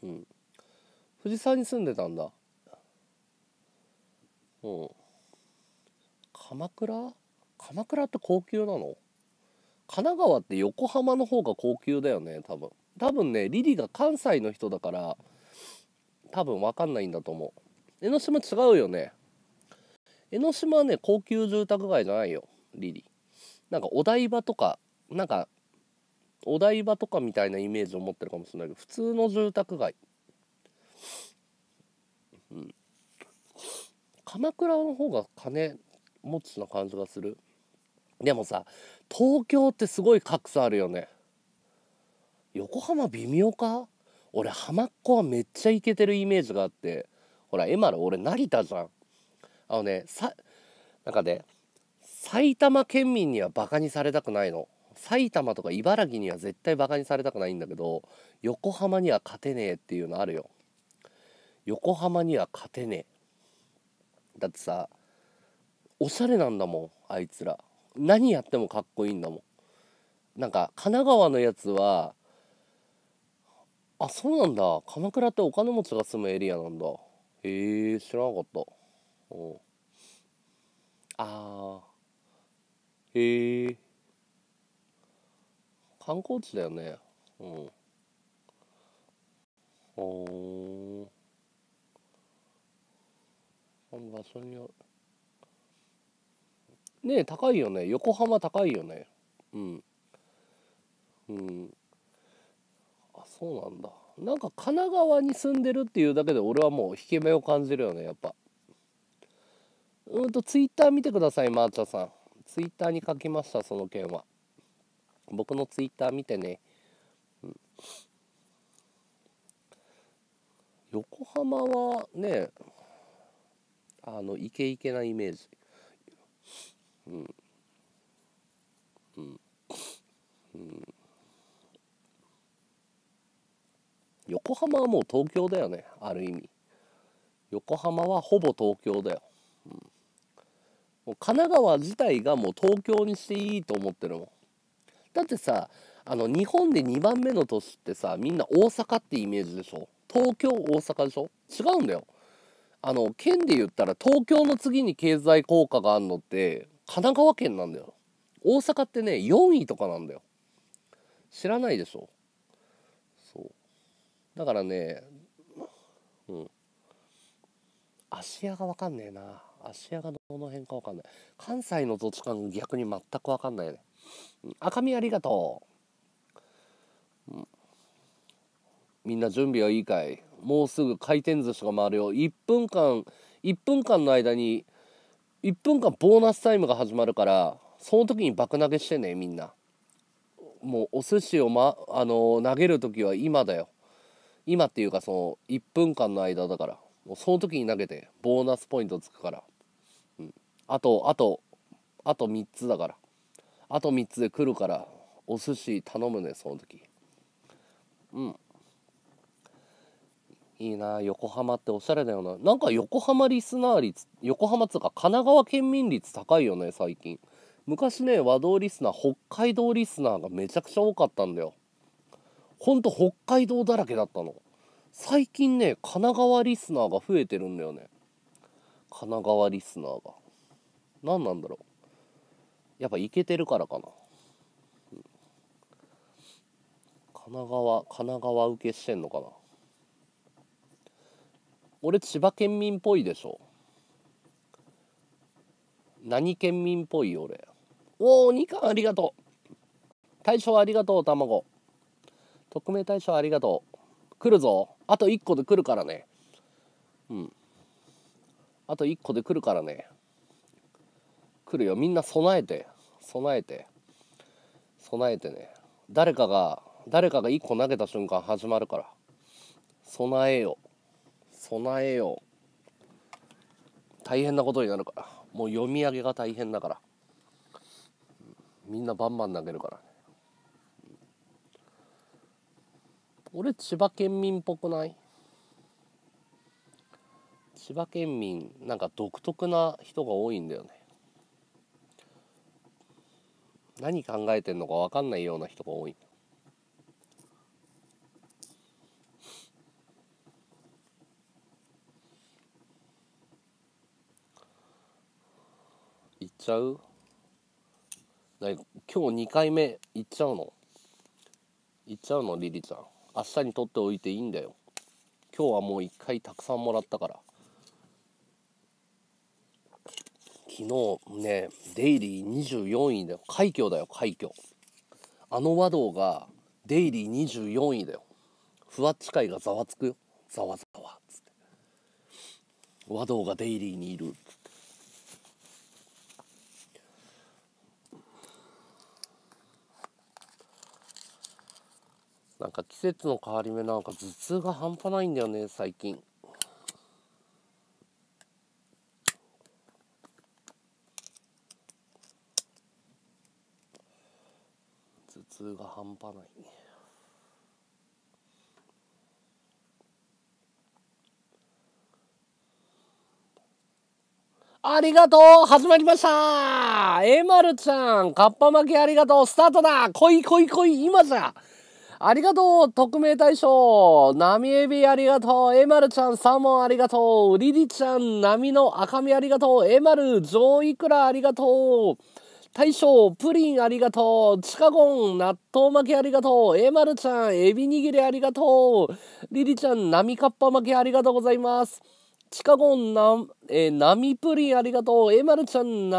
うん、藤沢に住んでたんだ。うん。鎌倉？鎌倉って高級なの？神奈川って横浜の方が高級だよね、多分。多分ね、リリが関西の人だから、多分分かんないんだと思う。江ノ島違うよね。江ノ島はね、高級住宅街じゃないよ、リリ。なんかお台場とか、なんか、お台場とかみたいなイメージを持ってるかもしれないけど、普通の住宅街。うん、鎌倉の方が金持ちな感じがする。でもさ、東京ってすごい格差あるよね。横浜微妙か。俺浜っ子はめっちゃイケてるイメージがあって、ほらエマル、俺成田じゃん。なんかね、埼玉県民にはバカにされたくないの。埼玉とか茨城には絶対バカにされたくないんだけど、横浜には勝てねえっていうのあるよ。横浜には勝てねえ。だってさ、おしゃれなんだもん、あいつら。何やってもかっこいいんだもん。なんか神奈川のやつは、あ、そうなんだ、鎌倉ってお金持ちが住むエリアなんだ。へえ、知らなかった。おう、あー、へえ、観光地だよね。うん、おー、場所によるねえ。高いよね、横浜高いよね。うんうん、あ、そうなんだ。なんか神奈川に住んでるっていうだけで俺はもう引け目を感じるよね、やっぱ。ツイッター見てください、マーチャさん。ツイッターに書きました、その件は。僕のツイッター見てね。うん、横浜はね、イケイケなイメージ。うん、横浜はもう東京だよね、ある意味。横浜はほぼ東京だよ。もう神奈川自体がもう東京にしていいと思ってるもん。だってさ、日本で2番目の都市ってさ、みんな大阪ってイメージでしょ。東京、大阪でしょ。違うんだよ。県で言ったら東京の次に経済効果があるのって神奈川県なんだよ。大阪ってね、4位とかなんだよ。知らないでしょ。そうだからね、芦屋が分かんねえな。芦屋がどの辺か分かんない。関西の土地勘逆に全く分かんないね。赤身ありがとう。みんな準備はいいかい？もうすぐ回転寿司が回るよ。1分間の間に1分間ボーナスタイムが始まるから、その時に爆投げしてね、みんな。もうお寿司を、投げる時は今だよ。今っていうかその1分間の間だから、もうその時に投げてボーナスポイントつくから、あと3つだから、あと3つで来るからお寿司頼むね、その時。いいな、横浜っておしゃれだよな。なんか横浜リスナー率、横浜つうか神奈川県民率高いよね、最近。昔ね、和道リスナー、北海道リスナーがめちゃくちゃ多かったんだよ。ほんと北海道だらけだったの。最近ね、神奈川リスナーが増えてるんだよね。神奈川リスナーが。何なんだろう。やっぱイケてるからかな。神奈川受けしてんのかな。俺千葉県民っぽいでしょ。何県民っぽい俺。おお、2巻ありがとう。大将ありがとう、卵。特命大将ありがとう。来るぞ。あと1個で来るからね。あと1個で来るからね。来るよ。みんな備えてね。誰かが1個投げた瞬間始まるから。備えよ。大変なことになるから。もう読み上げが大変だから。みんなバンバン投げるからね。俺千葉県民っぽくない？千葉県民なんか独特な人が多いんだよね。何考えてんのか分かんないような人が多い。行っちゃう？今日2回目行っちゃうの？リリちゃん。明日に取っておいていいんだよ。今日はもう1回たくさんもらったから。昨日ね、デイリー24位だよ。快挙だよ、快挙。和道がデイリー24位だよ。ふわっち会がざわつくよ。ざわざわっつって。和道がデイリーにいる。なんか季節の変わり目、なんか頭痛が半端ないんだよね、最近。頭痛が半端ないね。ありがとう、始まりました。まるちゃん、かっぱ巻きありがとう、スタートだ。来い来い来い、今じゃ。ありがとう、特命大将。波エビありがとう。まるちゃん、サーモンありがとう。リリちゃん、波の赤身ありがとう。まる、上イクラありがとう。大将、プリンありがとう。チカゴン、納豆巻きありがとう。まるちゃん、エビ握りありがとう。リリちゃん、波カッパ巻きありがとうございます。チカゴン、波プリンありがとう。まるちゃん、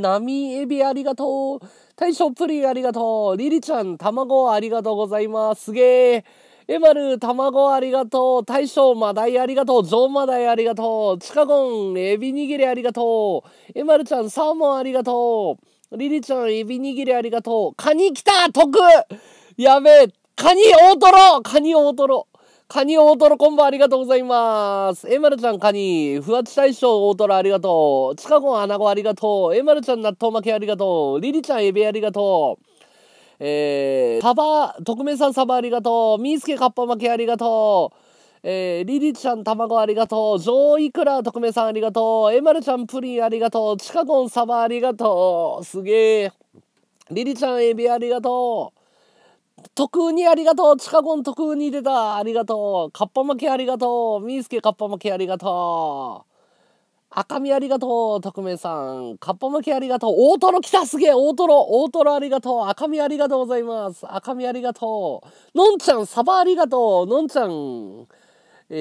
波エビありがとう。大将プリンありがとう。リリちゃん、卵ありがとうございます。すげえ。まる、卵ありがとう。大将、マダイありがとう。上マダイありがとう。チカゴン、エビ握りありがとう。まるちゃん、サーモンありがとう。リリちゃん、エビ握りありがとう。カニ来た、得。やべえ。カニ大トロ。カニ大トロコンボありがとうございます。エマルちゃんカニ、ふわち大将大トロありがとう。チカゴンアナゴありがとう。エマルちゃん納豆巻きありがとう。リリちゃんエビありがとう。サバ、特命さんサバありがとう。ミースケカッパ巻きありがとう。リリちゃん卵ありがとう。ジョーイクラ特命さんありがとう。エマルちゃんプリンありがとう。チカゴンサバありがとう。すげえ。リリちゃんエビありがとう。特にありがとう。チカゴン特に出たありがとう。カッパ巻きありがとう。ミースケカッパ巻きありがとう。赤身ありがとう。特命さんカッパ巻きありがとう。大トロ来た、すげえ。大トロ大トロありがとう。赤身ありがとうございます。赤身ありがとう。のんちゃんサバありがとう。のんちゃん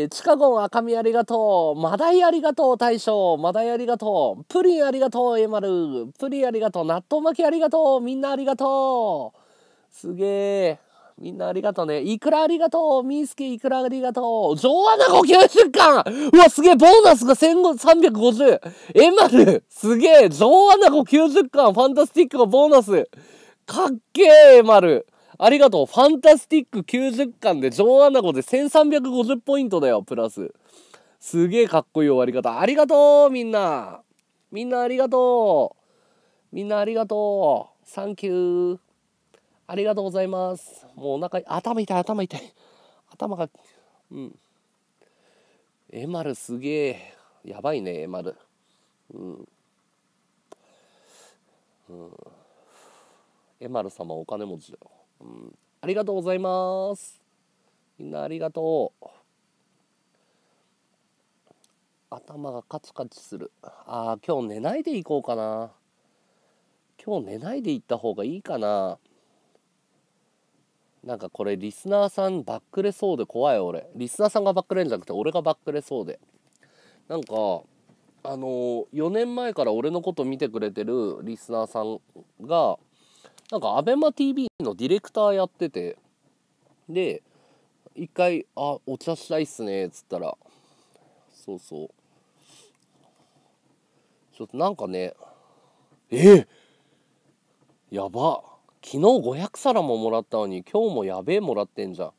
チカゴン赤身ありがとう。マダイありがとう。大将マダイありがとう。プリンありがとう。エマルプリンありがとう。納豆巻きありがとう。みんなありがとう。すげえ、みんなありがとうね。イクラありがとう。ミースケイクラありがとう。上アナゴ90巻、うわすげえ。ボーナスが1350。エマルすげえ。上アナゴ90巻、ファンタスティックがボーナスかっけえ。エマルありがとう。ファンタスティック90巻で、ジョーアナゴで1350ポイントだよ、プラス。すげえかっこいい終わり方。ありがとう、みんな。みんなありがとう。みんなありがとう。サンキュー。ありがとうございます。もうお腹、頭痛い、頭痛い。頭が、うん。エマルすげえ。やばいね、エマル。うん。うん。エマル様、お金持ちだよ。うん、ありがとうございます。みんなありがとう。頭がカチカチする。ああ、今日寝ないでいこうかな。今日寝ないでいった方がいいかな。なんかこれリスナーさんバックれそうで怖い俺。リスナーさんがバックれんじゃなくて俺がバックれそうで。なんか4年前から俺のこと見てくれてるリスナーさんがなんかアベマ TV のディレクターやってて、で一回「あお茶したいっすね」っつったら、そうそうちょっとなんかね、やば、昨日500皿ももらったのに今日もやべえもらってんじゃん。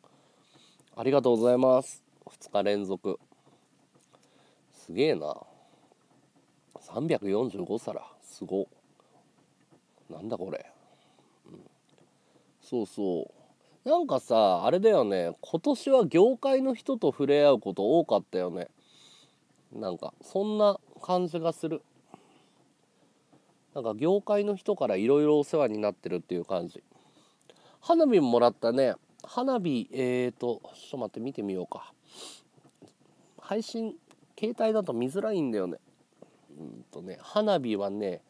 ありがとうございます。2日連続すげえな。345皿、すごっ。なんだこれ。そうそうなんかさ、あれだよね、今年は業界の人と触れ合うこと多かったよね。なんかそんな感じがする。なんか業界の人からいろいろお世話になってるっていう感じ。花火もらったね。花火ちょっと待って、見てみようか。配信携帯だと見づらいんだよね。花火はね、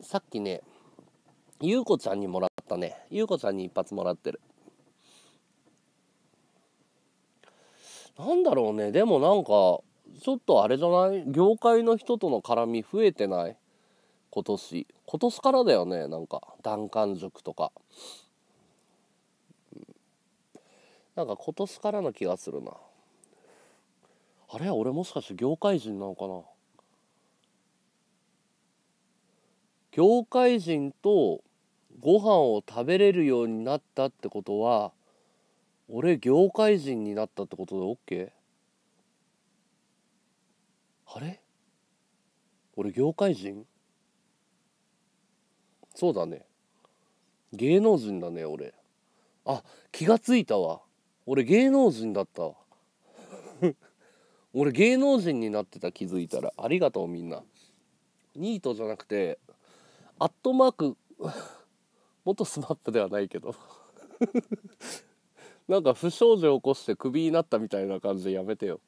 さっきねゆうこちゃんにもらったね。ゆうこちゃんに一発もらってる。なんだろうね、でもなんかちょっとあれじゃない、業界の人との絡み増えてない、今年からだよね。なんか弾丸塾とかなんか今年からの気がするな。あれ俺もしかして業界人なのかな。業界人とご飯を食べれるようになったってことは、俺業界人になったってことで OK？ あれ俺業界人？そうだね、芸能人だね俺。あ、気がついたわ、俺芸能人だったわ俺芸能人になってた、気づいたら。ありがとうみんな。ニートじゃなくてアットマーク元スマップではないけどなんか不祥事を起こしてクビになったみたいな感じでやめてよ。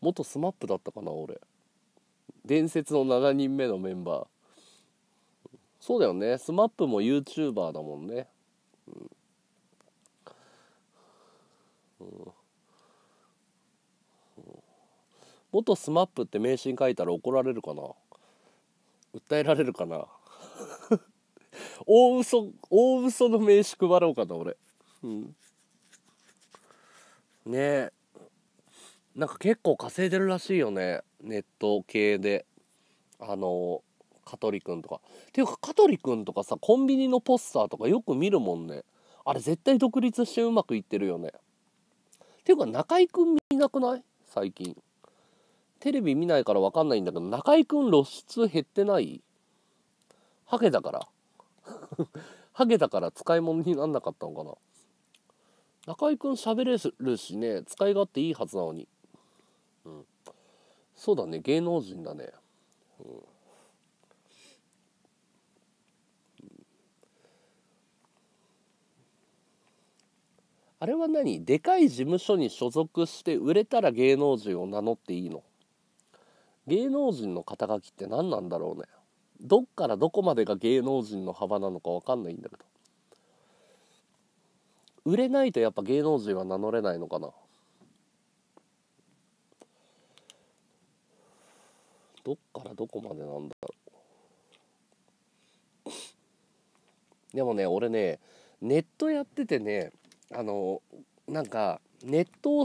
元スマップだったかな俺、伝説の7人目のメンバー。そうだよね、スマップも YouTuber だもんね。元スマップって名刺に書いたら怒られるかな、訴えられるかな大嘘の名刺配ろうかな俺、ねえ。なんか結構稼いでるらしいよね、ネット系で。香取くんとかっていうか、香取くんとかさ、コンビニのポスターとかよく見るもんね。あれ絶対独立してうまくいってるよね。ていうか中居くん見なくない最近。テレビ見ないから分かんないんだけど、中居くん露出減ってない？ハゲだからハゲだから使い物になんなかったのかな。中居くん喋れるしね、使い勝手いいはずなのに。うん、そうだね、芸能人だね。うん、あれは何？でかい事務所に所属して売れたら芸能人を名乗っていいの？芸能人の肩書きって何なんだろうね。どっからどこまでが芸能人の幅なのか分かんないんだけど、売れないとやっぱ芸能人は名乗れないのかな。どっからどこまでなんだろう。でもね、俺ね、ネットやっててね、なんかネット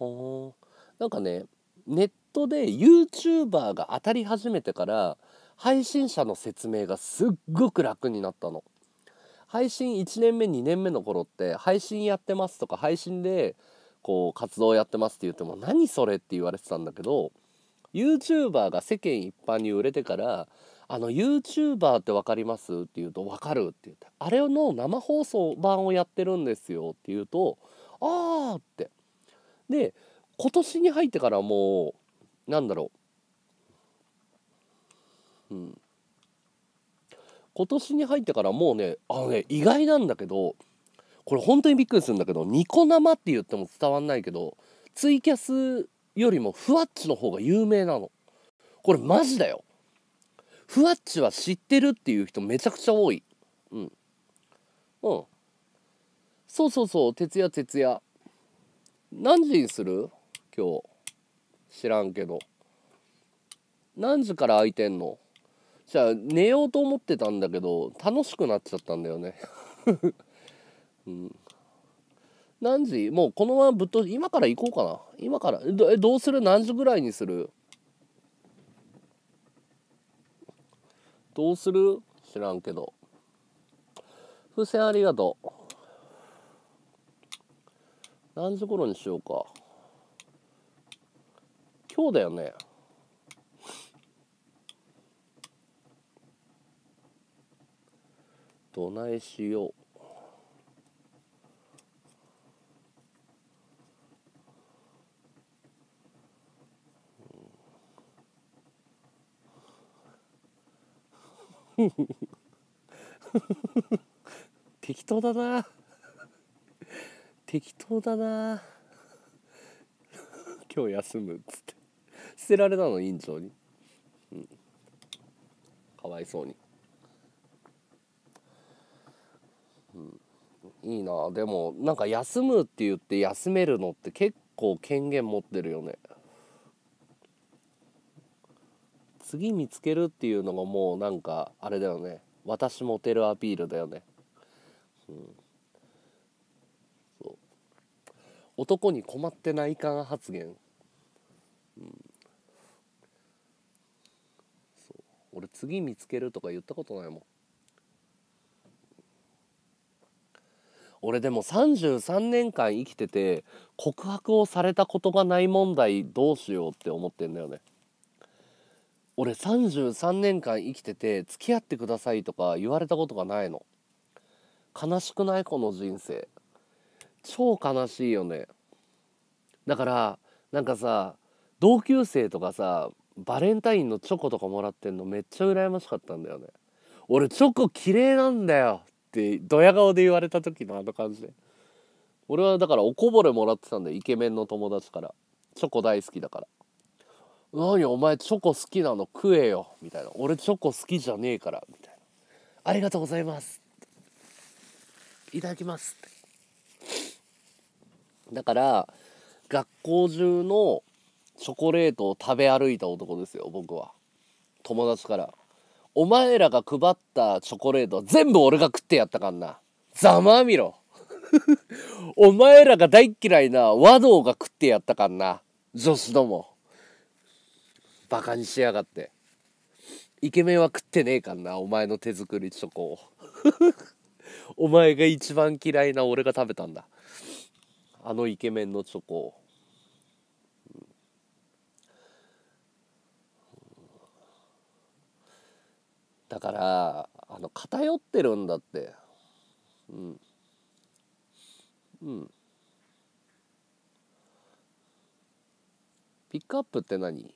をなんかね、ネットで YouTuber が当たり始めてから配信者の説明がすっごく楽になったの。配信1年目2年目の頃って、配信やってますとか、配信でこう活動やってますって言っても、何それって言われてたんだけど、 YouTuber が世間一般に売れてから、YouTuber って分かりますって言うと、分かるって言って、あれの生放送版をやってるんですよって言うと、あーって。で、今年に入ってからもうなんだろう、今年に入ってからもうね、意外なんだけど、これ本当にびっくりするんだけど、ニコ生って言っても伝わんないけど、ツイキャスよりもふわっちの方が有名なの。これマジだよ。ふわっちは知ってるっていう人めちゃくちゃ多い。そうそうそう、徹夜徹夜。何時にする？今日。知らんけど。何時から空いてんの？じゃあ寝ようと思ってたんだけど、楽しくなっちゃったんだよね、何時？もうこのままぶっと今から行こうかな。今からどうする？何時ぐらいにする？どうする？知らんけど。風船ありがとう。何時頃にしようか。今日だよね。どないしよう。適当だな適当だな今日休むっつって捨てられたの、院長に、かわいそうに、いいな。でもなんか休むって言って休めるのって結構権限持ってるよね。次見つけるっていうのがもうなんかあれだよね、私モテるアピールだよね。そう、男に困ってない感発言。そう、俺次見つけるとか言ったことないもん。俺でも33年間生きてて告白をされたことがない問題どうしようって思ってんだよね。俺33年間生きてて付き合ってくださいとか言われたことがないの。悲しくない？この人生超悲しいよね。だからなんかさ、同級生とかさ、バレンタインのチョコとかもらってんのめっちゃ羨ましかったんだよね。俺チョコ綺麗なんだよってドヤ顔で言われた時のあの感じで、俺はだからおこぼれもらってたんだよ、イケメンの友達から。チョコ大好きだから、何お前チョコ好きなの食えよみたいな、俺チョコ好きじゃねえからみたいな、ありがとうございますいただきますって。だから学校中のチョコレートを食べ歩いた男ですよ僕は。友達からお前らが配ったチョコレートは全部俺が食ってやったかんな、ざまあみろお前らが大嫌いな和道が食ってやったかんな、女子どもバカにしやがって、イケメンは食ってねえかんなお前の手作りチョコをお前が一番嫌いな俺が食べたんだ、あのイケメンのチョコを。だから偏ってるんだって。うんうん、ピックアップって何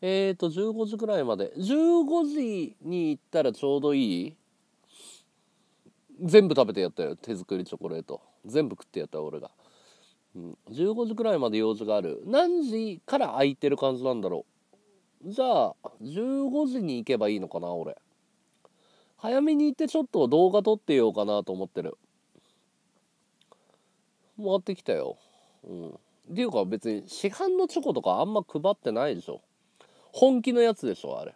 ？15時くらいまで。15時に行ったらちょうどいい？全部食べてやったよ、手作りチョコレート全部食ってやった俺が。うん、15時くらいまで用事がある。何時から空いてる感じなんだろう。じゃあ15時に行けばいいのかな。俺早めに行ってちょっと動画撮ってようかなと思ってる。回ってきたよ。うんっていうか別に市販のチョコとかあんま配ってないでしょ。本気のやつでしょあれ。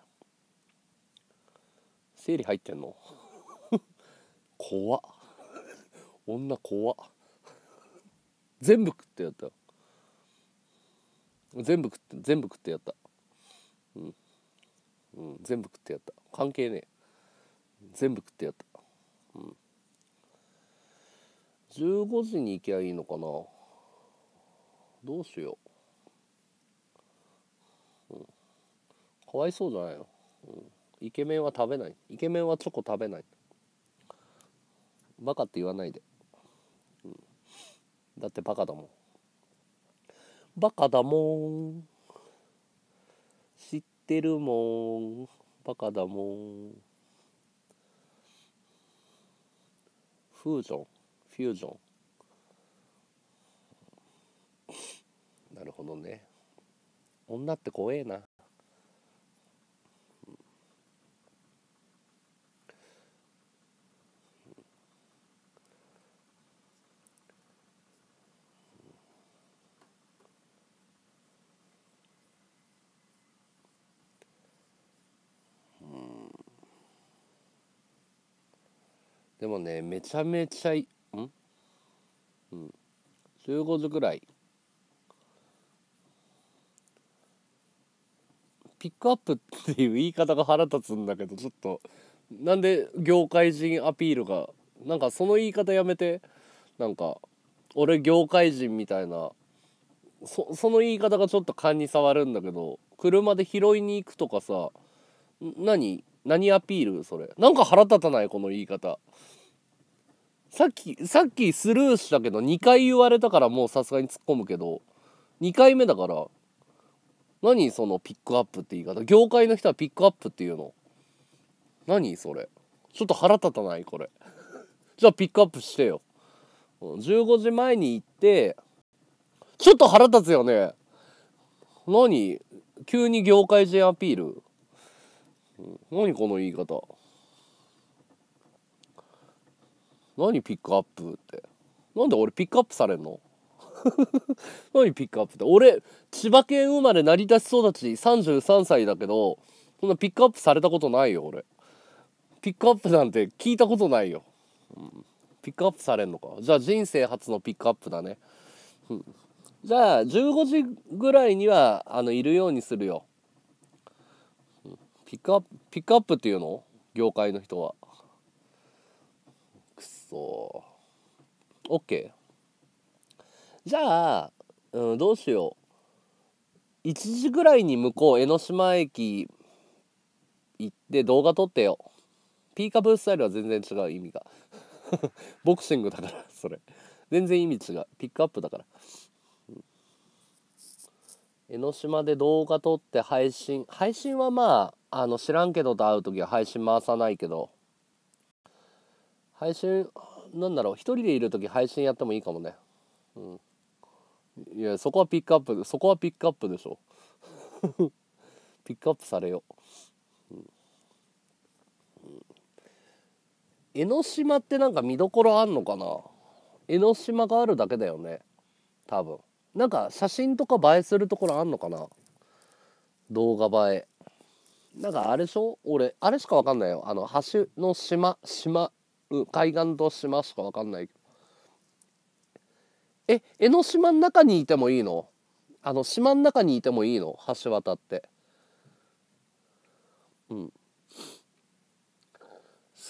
生理入ってんの？怖っ。女怖っ。全部食ってやった。全部食ってやった。うん。うん、全部食ってやった。関係ねえ。全部食ってやった。うん。15時に行きゃいいのかな。どうしよう、うん、かわいそうじゃないの、うん、イケメンは食べない、イケメンはチョコ食べない、バカって言わないで、うん、だってバカだもん、バカだもん、知ってるもん、バカだもん。フュージョン、なるほどね。女って怖えな。うん、でもね、めちゃめちゃうん、15時ぐらい。ピックアップっていう言い方が腹立つんだけど、ちょっとなんで業界人アピールが、なんかその言い方やめて、なんか俺業界人みたいな、その言い方がちょっと勘に触るんだけど、車で拾いに行くとかさ、何アピールそれ。なんか腹立たない、この言い方。さっきスルーしたけど2回言われたから、もうさすがに突っ込むけど、2回目だから、何そのピックアップって言い方。業界の人はピックアップっていうの。何それ。ちょっと腹立たない、これ。じゃあピックアップしてよ。15時前に行って、ちょっと腹立つよね。何急に業界人アピール。何この言い方。何ピックアップって。なんで俺ピックアップされんの？何ピックアップって。俺千葉県生まれ成田市育ち33歳だけど、そんなピックアップされたことないよ俺。ピックアップなんて聞いたことないよ、うん、ピックアップされんのか。じゃあ人生初のピックアップだね、うん、じゃあ15時ぐらいにはいるようにするよ、うん、ピックアップっていうの業界の人は。くそー。 OK、じゃあ、うん、どうしよう。1時ぐらいに向こう江ノ島駅行って動画撮ってよ。ピーカブースタイルは全然違う、意味が。ボクシングだからそれ。全然意味違う、ピックアップだから、うん、江ノ島で動画撮って配信はまあ知らんけどと会う時は配信回さないけど、配信なんだろう、一人でいる時配信やってもいいかもね。うん、いや、そこはピックアップ、そこはピックアップでしょ。ピックアップされよ、うんうん、江ノ島ってなんか見どころあんのかな。江ノ島があるだけだよね多分。なんか写真とか映えするところあんのかな、動画映え。なんかあれでしょ、俺あれしかわかんないよ、橋の島、うん、海岸と島しかわかんないけど。江ノ島の中にいてもいいの？島の中にいてもいいの？橋渡って。うん。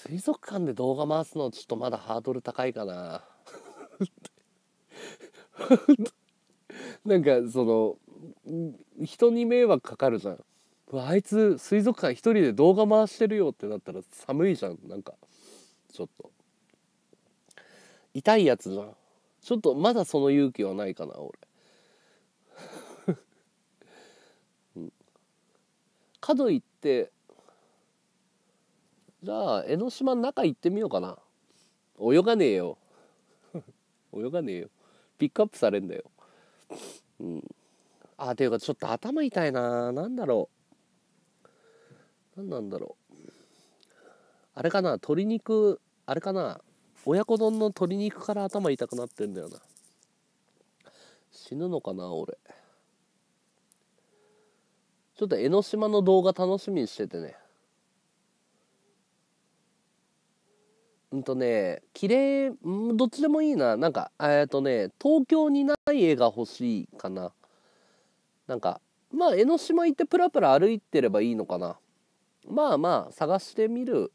水族館で動画回すのちょっとまだハードル高いかななんかその人に迷惑かかるじゃん。あいつ水族館一人で動画回してるよってなったら寒いじゃん。なんかちょっと痛いやつじゃん。ちょっとまだその勇気はないかな俺かといってじゃあ江ノ島の中行ってみようかな。泳がねえよ泳がねえよ。ピックアップされんだよ。あ、ていうかちょっと頭痛いな。なんだろう、何なんだろう。あれかな、鶏肉、あれかな、親子丼の鶏肉から頭痛くなってんだよな。死ぬのかな俺。ちょっと江ノ島の動画楽しみにしててね。綺麗、どっちでもいいな。なんか東京にない絵が欲しいかな。なんかまあ江ノ島行ってプラプラ歩いてればいいのかな。まあまあ探してみる。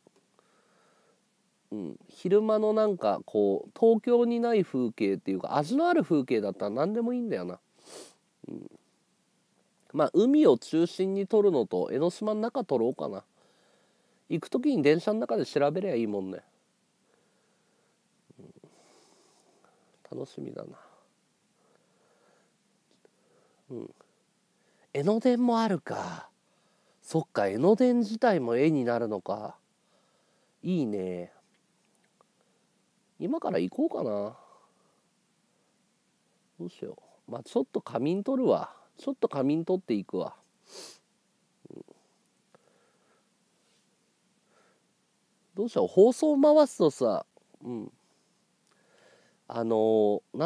昼間のなんかこう東京にない風景っていうか味のある風景だったら何でもいいんだよな。まあ海を中心に撮るのと江ノ島の中撮ろうかな。行く時に電車の中で調べりゃいいもんね。楽しみだな。江ノ電もあるか。そっか、江ノ電自体も絵になるのか。いいね。今から行こうかな。どうしよう。まあちょっと仮眠取るわ。ちょっと仮眠取っていくわ。どうしよう、放送回すとさ、なん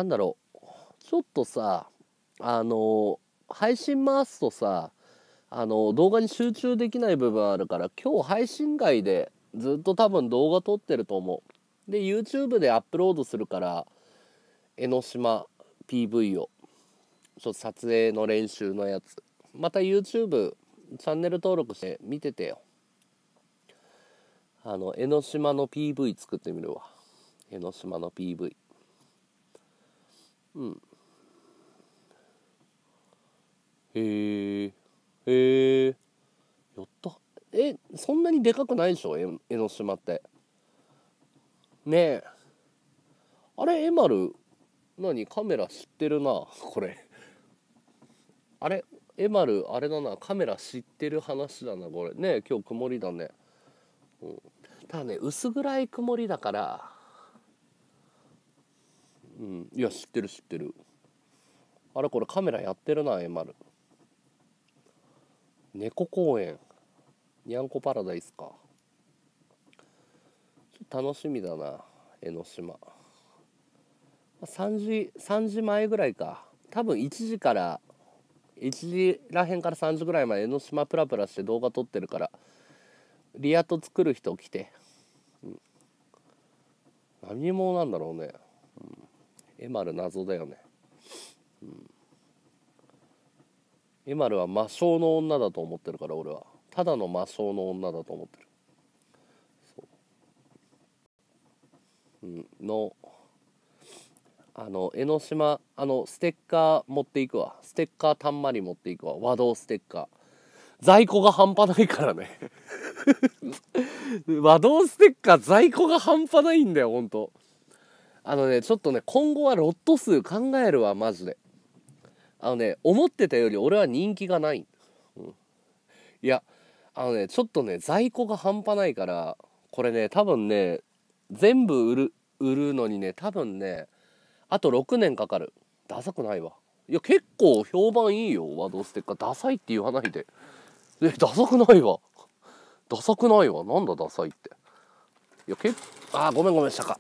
だろう、ちょっとさ配信回すとさ動画に集中できない部分あるから、今日配信外でずっと多分動画撮ってると思う。で YouTube でアップロードするから、江ノ島 PV をちょっと撮影の練習のやつ、また YouTube チャンネル登録して見ててよ。江ノ島の PV 作ってみるわ。江ノ島の PV。へえ。やった。そんなにでかくないでしょ江ノ島って。ねえ。あれエマル、何カメラ知ってるなこれ。あれエマルあれだな、カメラ知ってる話だなこれ。ねえ今日曇りだね。ただね薄暗い曇りだから。いや知ってる知ってる。あれこれカメラやってるなエマル。猫公園、にゃんこパラダイスか。ちょっと楽しみだな江ノ島。3時前ぐらいか。多分1時らへんから3時ぐらいまで江ノ島プラプラして動画撮ってるから、リアト作る人来て。何者なんだろうね。エマル謎だよね。エマルは魔性の女だと思ってるから、俺はただの魔性の女だと思ってる。江ノ島ステッカー持っていくわ。ステッカーたんまり持っていくわ。和道ステッカー在庫が半端ないからね和道ステッカー在庫が半端ないんだよほんと。ちょっとね今後はロット数考えるわマジで。思ってたより俺は人気がない、いやちょっとね在庫が半端ないから、これね多分ね全部売るのにね多分ねあと6年かかる。ダサくないわ。いや結構評判いいよワードステッカー。ダサいって言わないで。ダサくないわ。ダサくないわ。なんだダサいって。いやごめんしたか。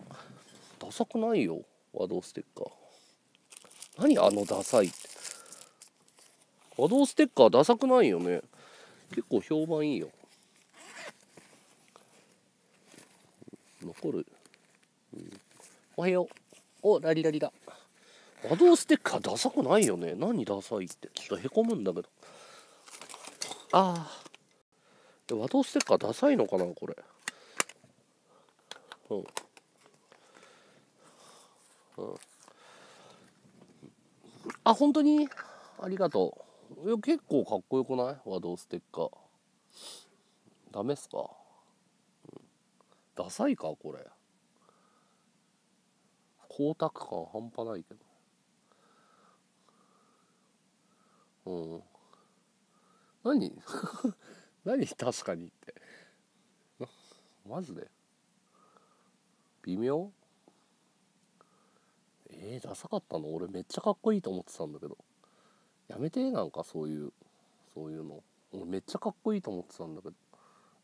ダサくないよ和道ステッカー。何ダサいって。和道ステッカーダサくないよね。結構評判いいよ。残る、おはよう。おラリラリだ。和道ステッカーダサくないよね。何ダサいって。ちょっとへこむんだけど。和道ステッカーダサいのかなこれ。あ、本当にありがとう。いや、結構かっこよくない？和道ステッカー。ダメっすか？ダサいかこれ。光沢感半端ないけど。何何確かにって。マジで微妙？ダサかったの？俺めっちゃかっこいいと思ってたんだけど。やめて、なんかそういうの。俺めっちゃかっこいいと思ってたんだけど。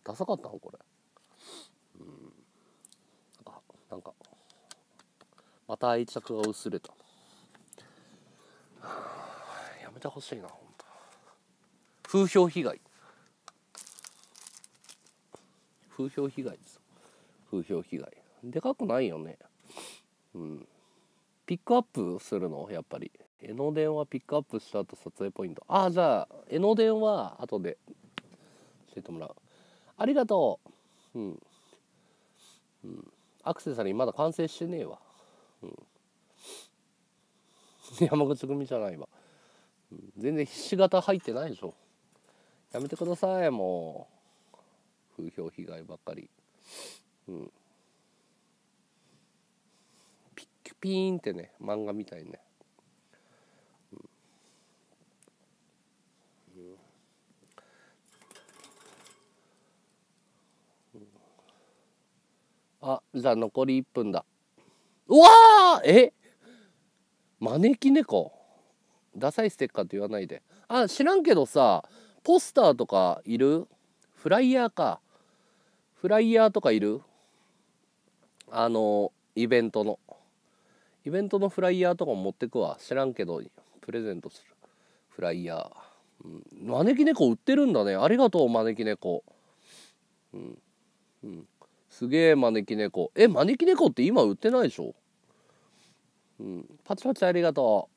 ダサかったのこれ。なんかまた愛着が薄れた。やめてほしいな本当。風評被害。風評被害です。風評被害。でかくないよね。ピックアップするのやっぱり。江ノ電はピックアップした後撮影ポイント。ああ、じゃあ江ノ電は後で教えてもらう。ありがとう。アクセサリーまだ完成してねえわ。山口組じゃないわ。全然ひし形入ってないでしょ。やめてくださいもう。風評被害ばっかり。ピーンってね、漫画みたいね。あ、じゃあ残り1分だ。うわー、招き猫。ダサいステッカーって言わないで。あ、知らんけどさ、ポスターとかいる？フライヤーか。フライヤーとかいる？イベントのフライヤーとかも持ってくわ。知らんけどプレゼントするフライヤー、招き猫売ってるんだね。ありがとう招き猫。すげえ招き猫。招き猫って今売ってないでしょ。パチパチありがと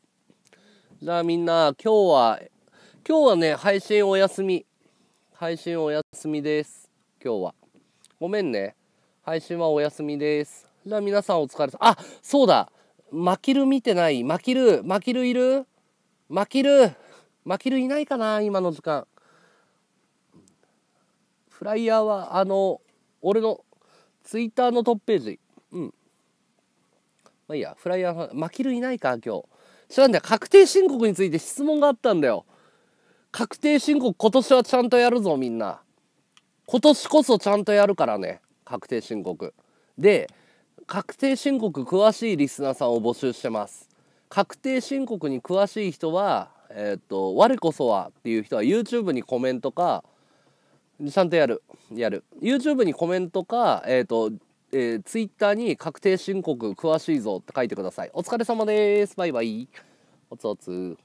う。じゃあみんな今日はね、配信お休みです。今日はごめんね、配信はお休みです。じゃあ皆さんお疲れさ。あ、そうだ、マキル見てない？マキルいる？マキルいないかな今の時間。フライヤーは俺のツイッターのトップページ。まあいいや。フライヤーマキルいないか今日。知らんだよ。確定申告について質問があったんだよ。確定申告今年はちゃんとやるぞみんな。今年こそちゃんとやるからね、確定申告で。確定申告詳しいリスナーさんを募集してます。確定申告に詳しい人は我こそはっていう人は YouTube にコメントかちゃんとやる YouTube にコメントかTwitter に確定申告詳しいぞって書いてください。お疲れ様です。バイバイ。おつおつ。